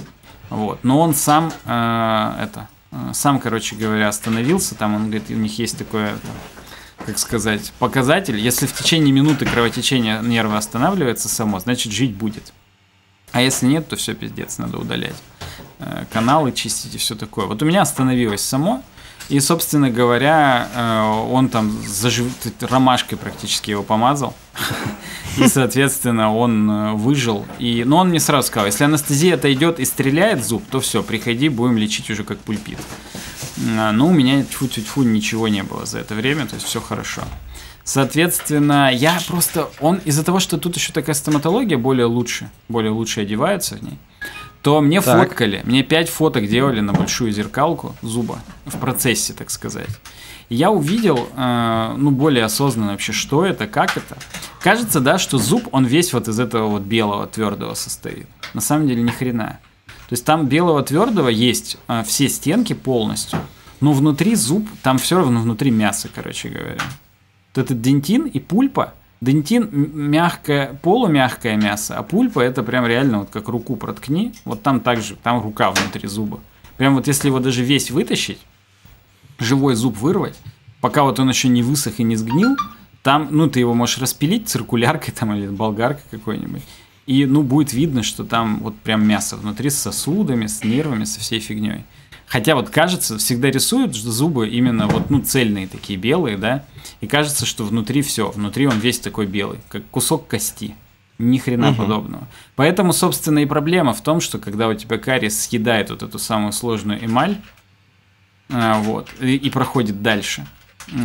вот. Но он сам, э, это, сам, короче говоря, остановился. Там он говорит, у них есть такое, как сказать, показатель. Если в течение минуты кровотечение нерва останавливается само, значит жить будет. А если нет, то все пиздец, надо удалять э, каналы, чистить и все такое. Вот у меня остановилось само. И, собственно говоря, он там зажив... ромашкой практически его помазал. И, соответственно, он выжил. И... Но он мне сразу сказал, если анестезия отойдет и стреляет зуб, то все, приходи, будем лечить уже как пульпит. Но у меня тьфу-тьфу-тьфу ничего не было за это время, то есть все хорошо. Соответственно, я просто... Он из-за того, что тут еще такая стоматология более лучше, более лучше одевается в ней, то мне так. фоткали, мне пять фоток делали на большую зеркалку зуба, в процессе, так сказать. И я увидел, э, ну, более осознанно вообще, что это, как это. Кажется, да, что зуб, он весь вот из этого вот белого твердого состоит. На самом деле, ни хрена. То есть там белого твердого есть э, все стенки полностью, но внутри зуб, там все равно внутри мясо, короче говоря. вот этот дентин и пульпа. Дентин мягкое, полумягкое мясо, а пульпа это прям реально вот как руку проткни. Вот там также, там рука внутри зуба. Прям вот если его даже весь вытащить, живой зуб вырвать, пока вот он еще не высох и не сгнил, там, ну, ты его можешь распилить циркуляркой там или болгаркой какой-нибудь. И, ну, будет видно, что там вот прям мясо внутри с сосудами, с нервами, со всей фигней. Хотя вот кажется, всегда рисуют, что зубы именно вот, ну, цельные такие, белые, да? И кажется, что внутри все, внутри он весь такой белый, как кусок кости. Ни хрена угу. подобного. Поэтому, собственно, и проблема в том, что когда у тебя кариес съедает вот эту самую сложную эмаль, а, вот, и, и проходит дальше,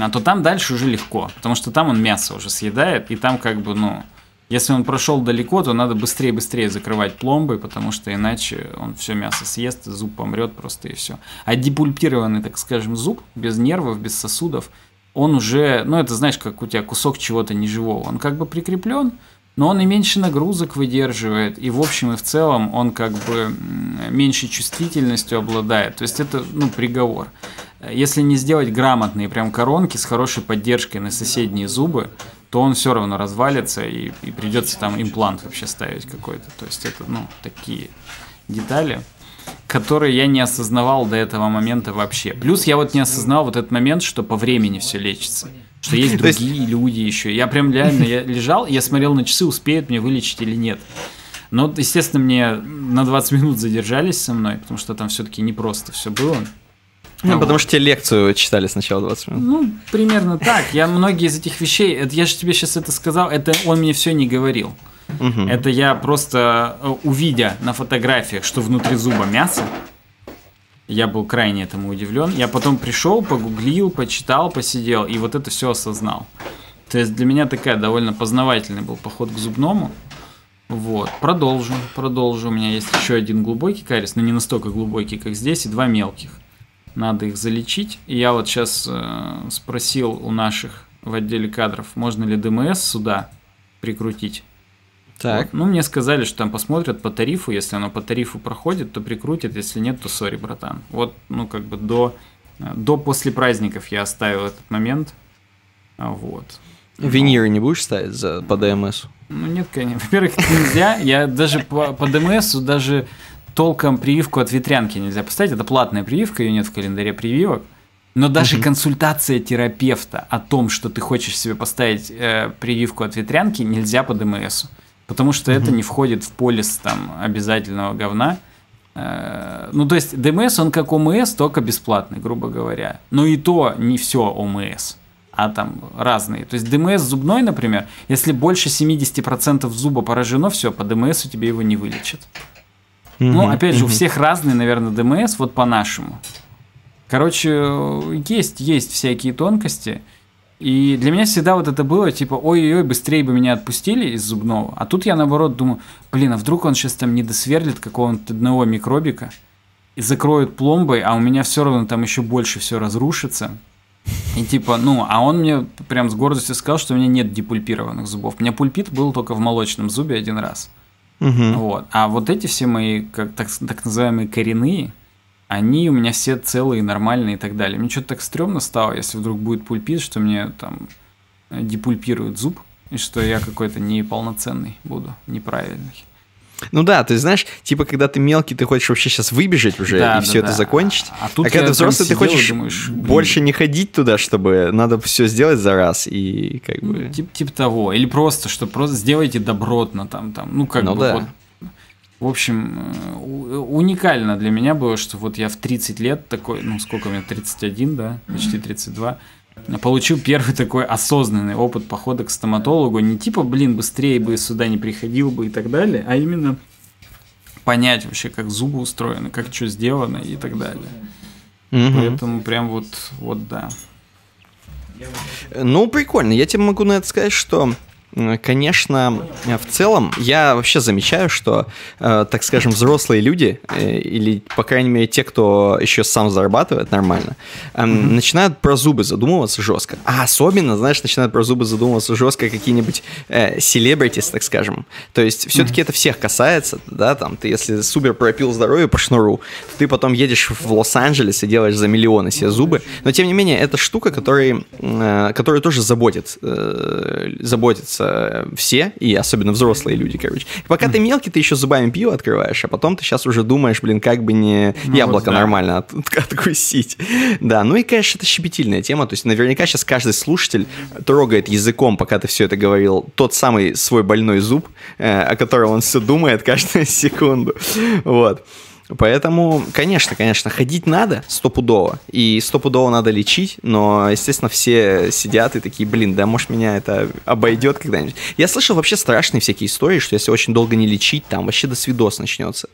а, то там дальше уже легко, потому что там он мясо уже съедает, и там как бы, ну... Если он прошел далеко, то надо быстрее-быстрее закрывать пломбы, потому что иначе он все мясо съест, зуб помрет просто и все. А депульпированный, так скажем, зуб, без нервов, без сосудов, он уже, ну это знаешь, как у тебя кусок чего-то неживого, он как бы прикреплен, но он и меньше нагрузок выдерживает, и в общем и в целом он как бы меньше чувствительностью обладает. То есть это, ну, приговор. Если не сделать грамотные прям коронки с хорошей поддержкой на соседние зубы, то он все равно развалится и, и придется там имплант вообще ставить какой-то. То есть это, ну, такие детали, которые я не осознавал до этого момента вообще. Плюс я вот не осознал вот этот момент, что по времени все лечится, что есть другие люди еще. Я прям реально я лежал, я смотрел на часы, успеют мне вылечить или нет. Но, естественно, мне на двадцать минут задержались со мной, потому что там все-таки непросто все было. Ну, вот. Потому что тебе лекцию читали сначала двадцать минут. Ну, примерно так. Я многие из этих вещей, это, я же тебе сейчас это сказал, это он мне все не говорил. Угу. Это я просто, увидя на фотографиях, что внутри зуба мясо, я был крайне этому удивлен. Я потом пришел, погуглил, почитал, посидел и вот это все осознал. То есть для меня такая довольно познавательный был поход к зубному. Вот, продолжу, продолжу. У меня есть еще один глубокий кариес, но не настолько глубокий, как здесь, и два мелких. Надо их залечить. И я вот сейчас э, спросил у наших в отделе кадров, можно ли ДМС сюда прикрутить. Так. Вот. Ну, мне сказали, что там посмотрят по тарифу. Если оно по тарифу проходит, то прикрутят. Если нет, то сори, братан. Вот, ну, как бы до, до после праздников я оставил этот момент. Вот. Виниры не будешь ставить за, по ДМС? Ну, нет, конечно. Во-первых, нельзя. Я даже по, по ДМС даже... Толком прививку от ветрянки нельзя поставить, это платная прививка, ее нет в календаре прививок. Но даже угу. консультация терапевта о том, что ты хочешь себе поставить э, прививку от ветрянки, нельзя по ДМСу, потому что угу. это не входит в полис там обязательного говна. Э, ну то есть ДМС он как ОМС, только бесплатный, грубо говоря. Но и то не все ОМС, а там разные. То есть ДМС зубной, например, если больше семьдесят процентов зуба поражено, все, по ДМСу тебе его не вылечат. Ну, mm-hmm. опять же, mm-hmm. у всех разные, наверное, ДМС, вот по-нашему. Короче, есть, есть всякие тонкости. И для меня всегда вот это было, типа, ой-ой-ой, быстрее бы меня отпустили из зубного. А тут я, наоборот, думаю, блин, а вдруг он сейчас там не досверлит какого-нибудь одного микробика и закроет пломбой, а у меня все равно там еще больше все разрушится. И типа, ну, а он мне прям с гордостью сказал, что у меня нет депульпированных зубов. У меня пульпит был только в молочном зубе один раз. Угу. Вот. А вот эти все мои как, так, так называемые коренные, они у меня все целые, нормальные и так далее. Мне что-то так стрёмно стало, если вдруг будет пульпит, что мне там депульпируют зуб, и что я какой-то неполноценный буду, неправильный. Ну да, ты знаешь, типа когда ты мелкий, ты хочешь вообще сейчас выбежать уже да, и да, все да. это закончить. А, а, тут а когда ты взрослый, ты хочешь думаешь, больше не ходить туда, чтобы надо все сделать за раз и как ну, бы. Тип, типа того, или просто что просто сделайте добротно там там, ну как ну, бы. Да. Вот, в общем, уникально для меня было, что вот я в тридцать лет такой, ну сколько у меня тридцать один, да, почти тридцать два. Получил первый такой осознанный опыт похода к стоматологу. Не типа, блин, быстрее бы сюда не приходил бы и так далее, а именно понять вообще, как зубы устроены, как что сделано и так далее. Угу. Поэтому прям вот, вот да. Ну, прикольно. Я тебе могу на это сказать, что Конечно, в целом я вообще замечаю, что, э, так скажем, взрослые люди, э, или, по крайней мере, те, кто еще сам зарабатывает нормально, э, начинают про зубы задумываться жестко. А особенно, знаешь, начинают про зубы задумываться жестко какие-нибудь селебритис, э, так скажем. То есть все-таки это всех касается, да, там, ты если супер пропил здоровье по шнуру, то ты потом едешь в Лос-Анджелес и делаешь за миллионы себе зубы. Но, тем не менее, это штука, который, э, которая тоже заботит, э, заботится все, и особенно взрослые люди, короче. И пока mm. ты мелкий, ты еще зубами пиво открываешь, а потом ты сейчас уже думаешь, блин, как бы не ну, яблоко вот, да. нормально от- откусить. Да, ну и, конечно, это щепетильная тема, то есть наверняка сейчас каждый слушатель трогает языком, пока ты все это говорил, тот самый свой больной зуб, э, о котором он все думает каждую секунду. Вот. Поэтому, конечно, конечно, ходить надо стопудово, и стопудово надо лечить, но, естественно, все сидят и такие, блин, да, может, меня это обойдет когда-нибудь. Я слышал вообще страшные всякие истории, что если очень долго не лечить, там вообще досвидос начнется.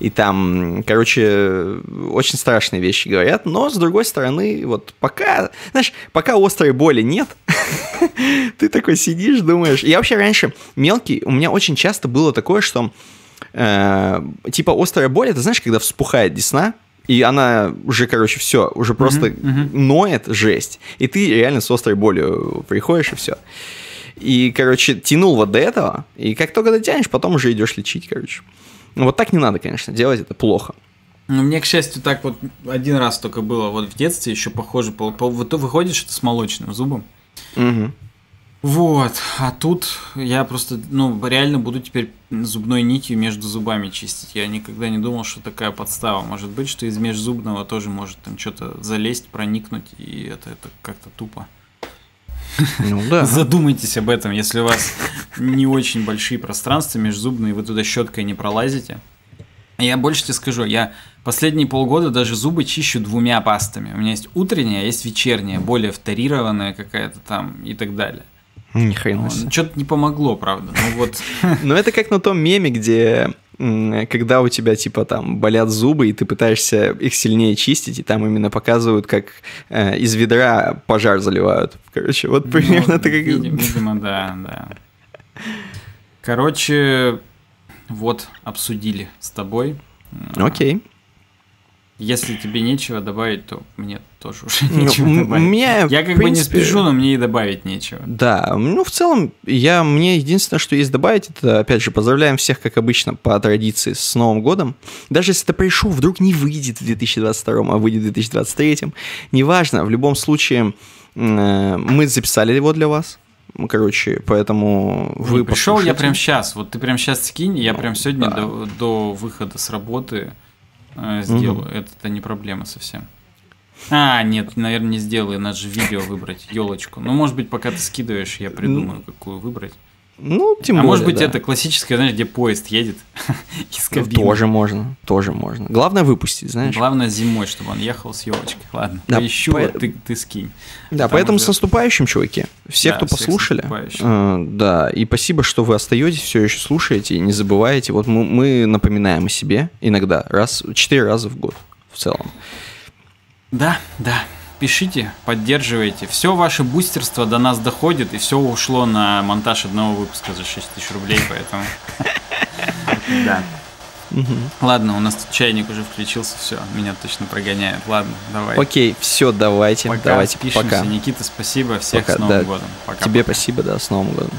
И там, короче, очень страшные вещи говорят, но, с другой стороны, вот пока, знаешь, пока острой боли нет, ты такой сидишь, думаешь. Я вообще раньше мелкий, у меня очень часто было такое, что... Э, типа острая боль, это знаешь, когда вспухает десна, и она уже, короче, все, уже просто uh-huh, uh-huh. ноет, жесть. И ты реально с острой болью приходишь, и все. И, короче, тянул вот до этого, и как только дотянешь, потом уже идешь лечить, короче. Вот так не надо, конечно, делать, это плохо. Ну, мне, к счастью, так вот один раз только было, вот в детстве еще похоже, по, по, вот выходит, что с молочным зубом. Uh-huh. Вот, а тут я просто, ну, реально буду теперь зубной нитью между зубами чистить. Я никогда не думал, что такая подстава может быть, что из межзубного тоже может там что-то залезть, проникнуть, и это, это как-то тупо. Ну да. Задумайтесь об этом, если у вас не очень большие пространства межзубные, вы туда щеткой не пролазите. Я больше тебе скажу, я последние полгода даже зубы чищу двумя пастами. У меня есть утренняя, есть вечерняя, более вторированная какая-то там и так далее. Ни хрена себе. Что-то не помогло, правда. Ну вот. Но это как на том меме, где когда у тебя типа там болят зубы, и ты пытаешься их сильнее чистить, и там именно показывают, как э, из ведра пожар заливают. Короче, вот примерно ну, так как... Видимо, да, да. Короче, вот, обсудили с тобой. Окей. Если тебе нечего добавить, то мне тоже уже нечего ну, добавить. Меня, я как принципе... бы не спешу, но мне и добавить нечего. Да, ну в целом, я, мне единственное, что есть добавить, это, опять же, поздравляем всех, как обычно, по традиции, с Новым годом. Даже если это пришел, вдруг не выйдет в две тысячи двадцать втором, а выйдет в две тысячи двадцать третьем. Неважно, в любом случае, мы записали его для вас. Короче, поэтому вы пришел, я прям сейчас, вот ты прям сейчас скинь, я прям сегодня да. до, до выхода с работы... Сделаю, угу. это не проблема совсем. А, нет, наверное, не сделаю, надо же видео выбрать, елочку. Ну, может быть, пока ты скидываешь, я придумаю, какую выбрать. Ну, тем более, а может быть, да. это классическое, знаешь, где поезд едет из кабины. Ну, тоже можно, тоже можно. Главное выпустить, знаешь. Главное зимой, чтобы он ехал с елочкой. Ладно, да, поищу, по... а ты, ты скинь. Да, потому поэтому уже... с наступающим, чуваки. Все, да, кто послушали, э, да, и спасибо, что вы остаетесь, все еще слушаете и не забываете. Вот мы, мы напоминаем о себе иногда, раз, четыре раза в год в целом. Да, да. Пишите, поддерживайте. Все ваше бустерство до нас доходит, и все ушло на монтаж одного выпуска за шесть тысяч рублей, поэтому... Да. Ладно, у нас тут чайник уже включился, все, меня точно прогоняет. Ладно, давай. Окей, все, давайте. Давайте, пока. Никита, спасибо, всех с Новым годом. Тебе спасибо, да, с Новым годом.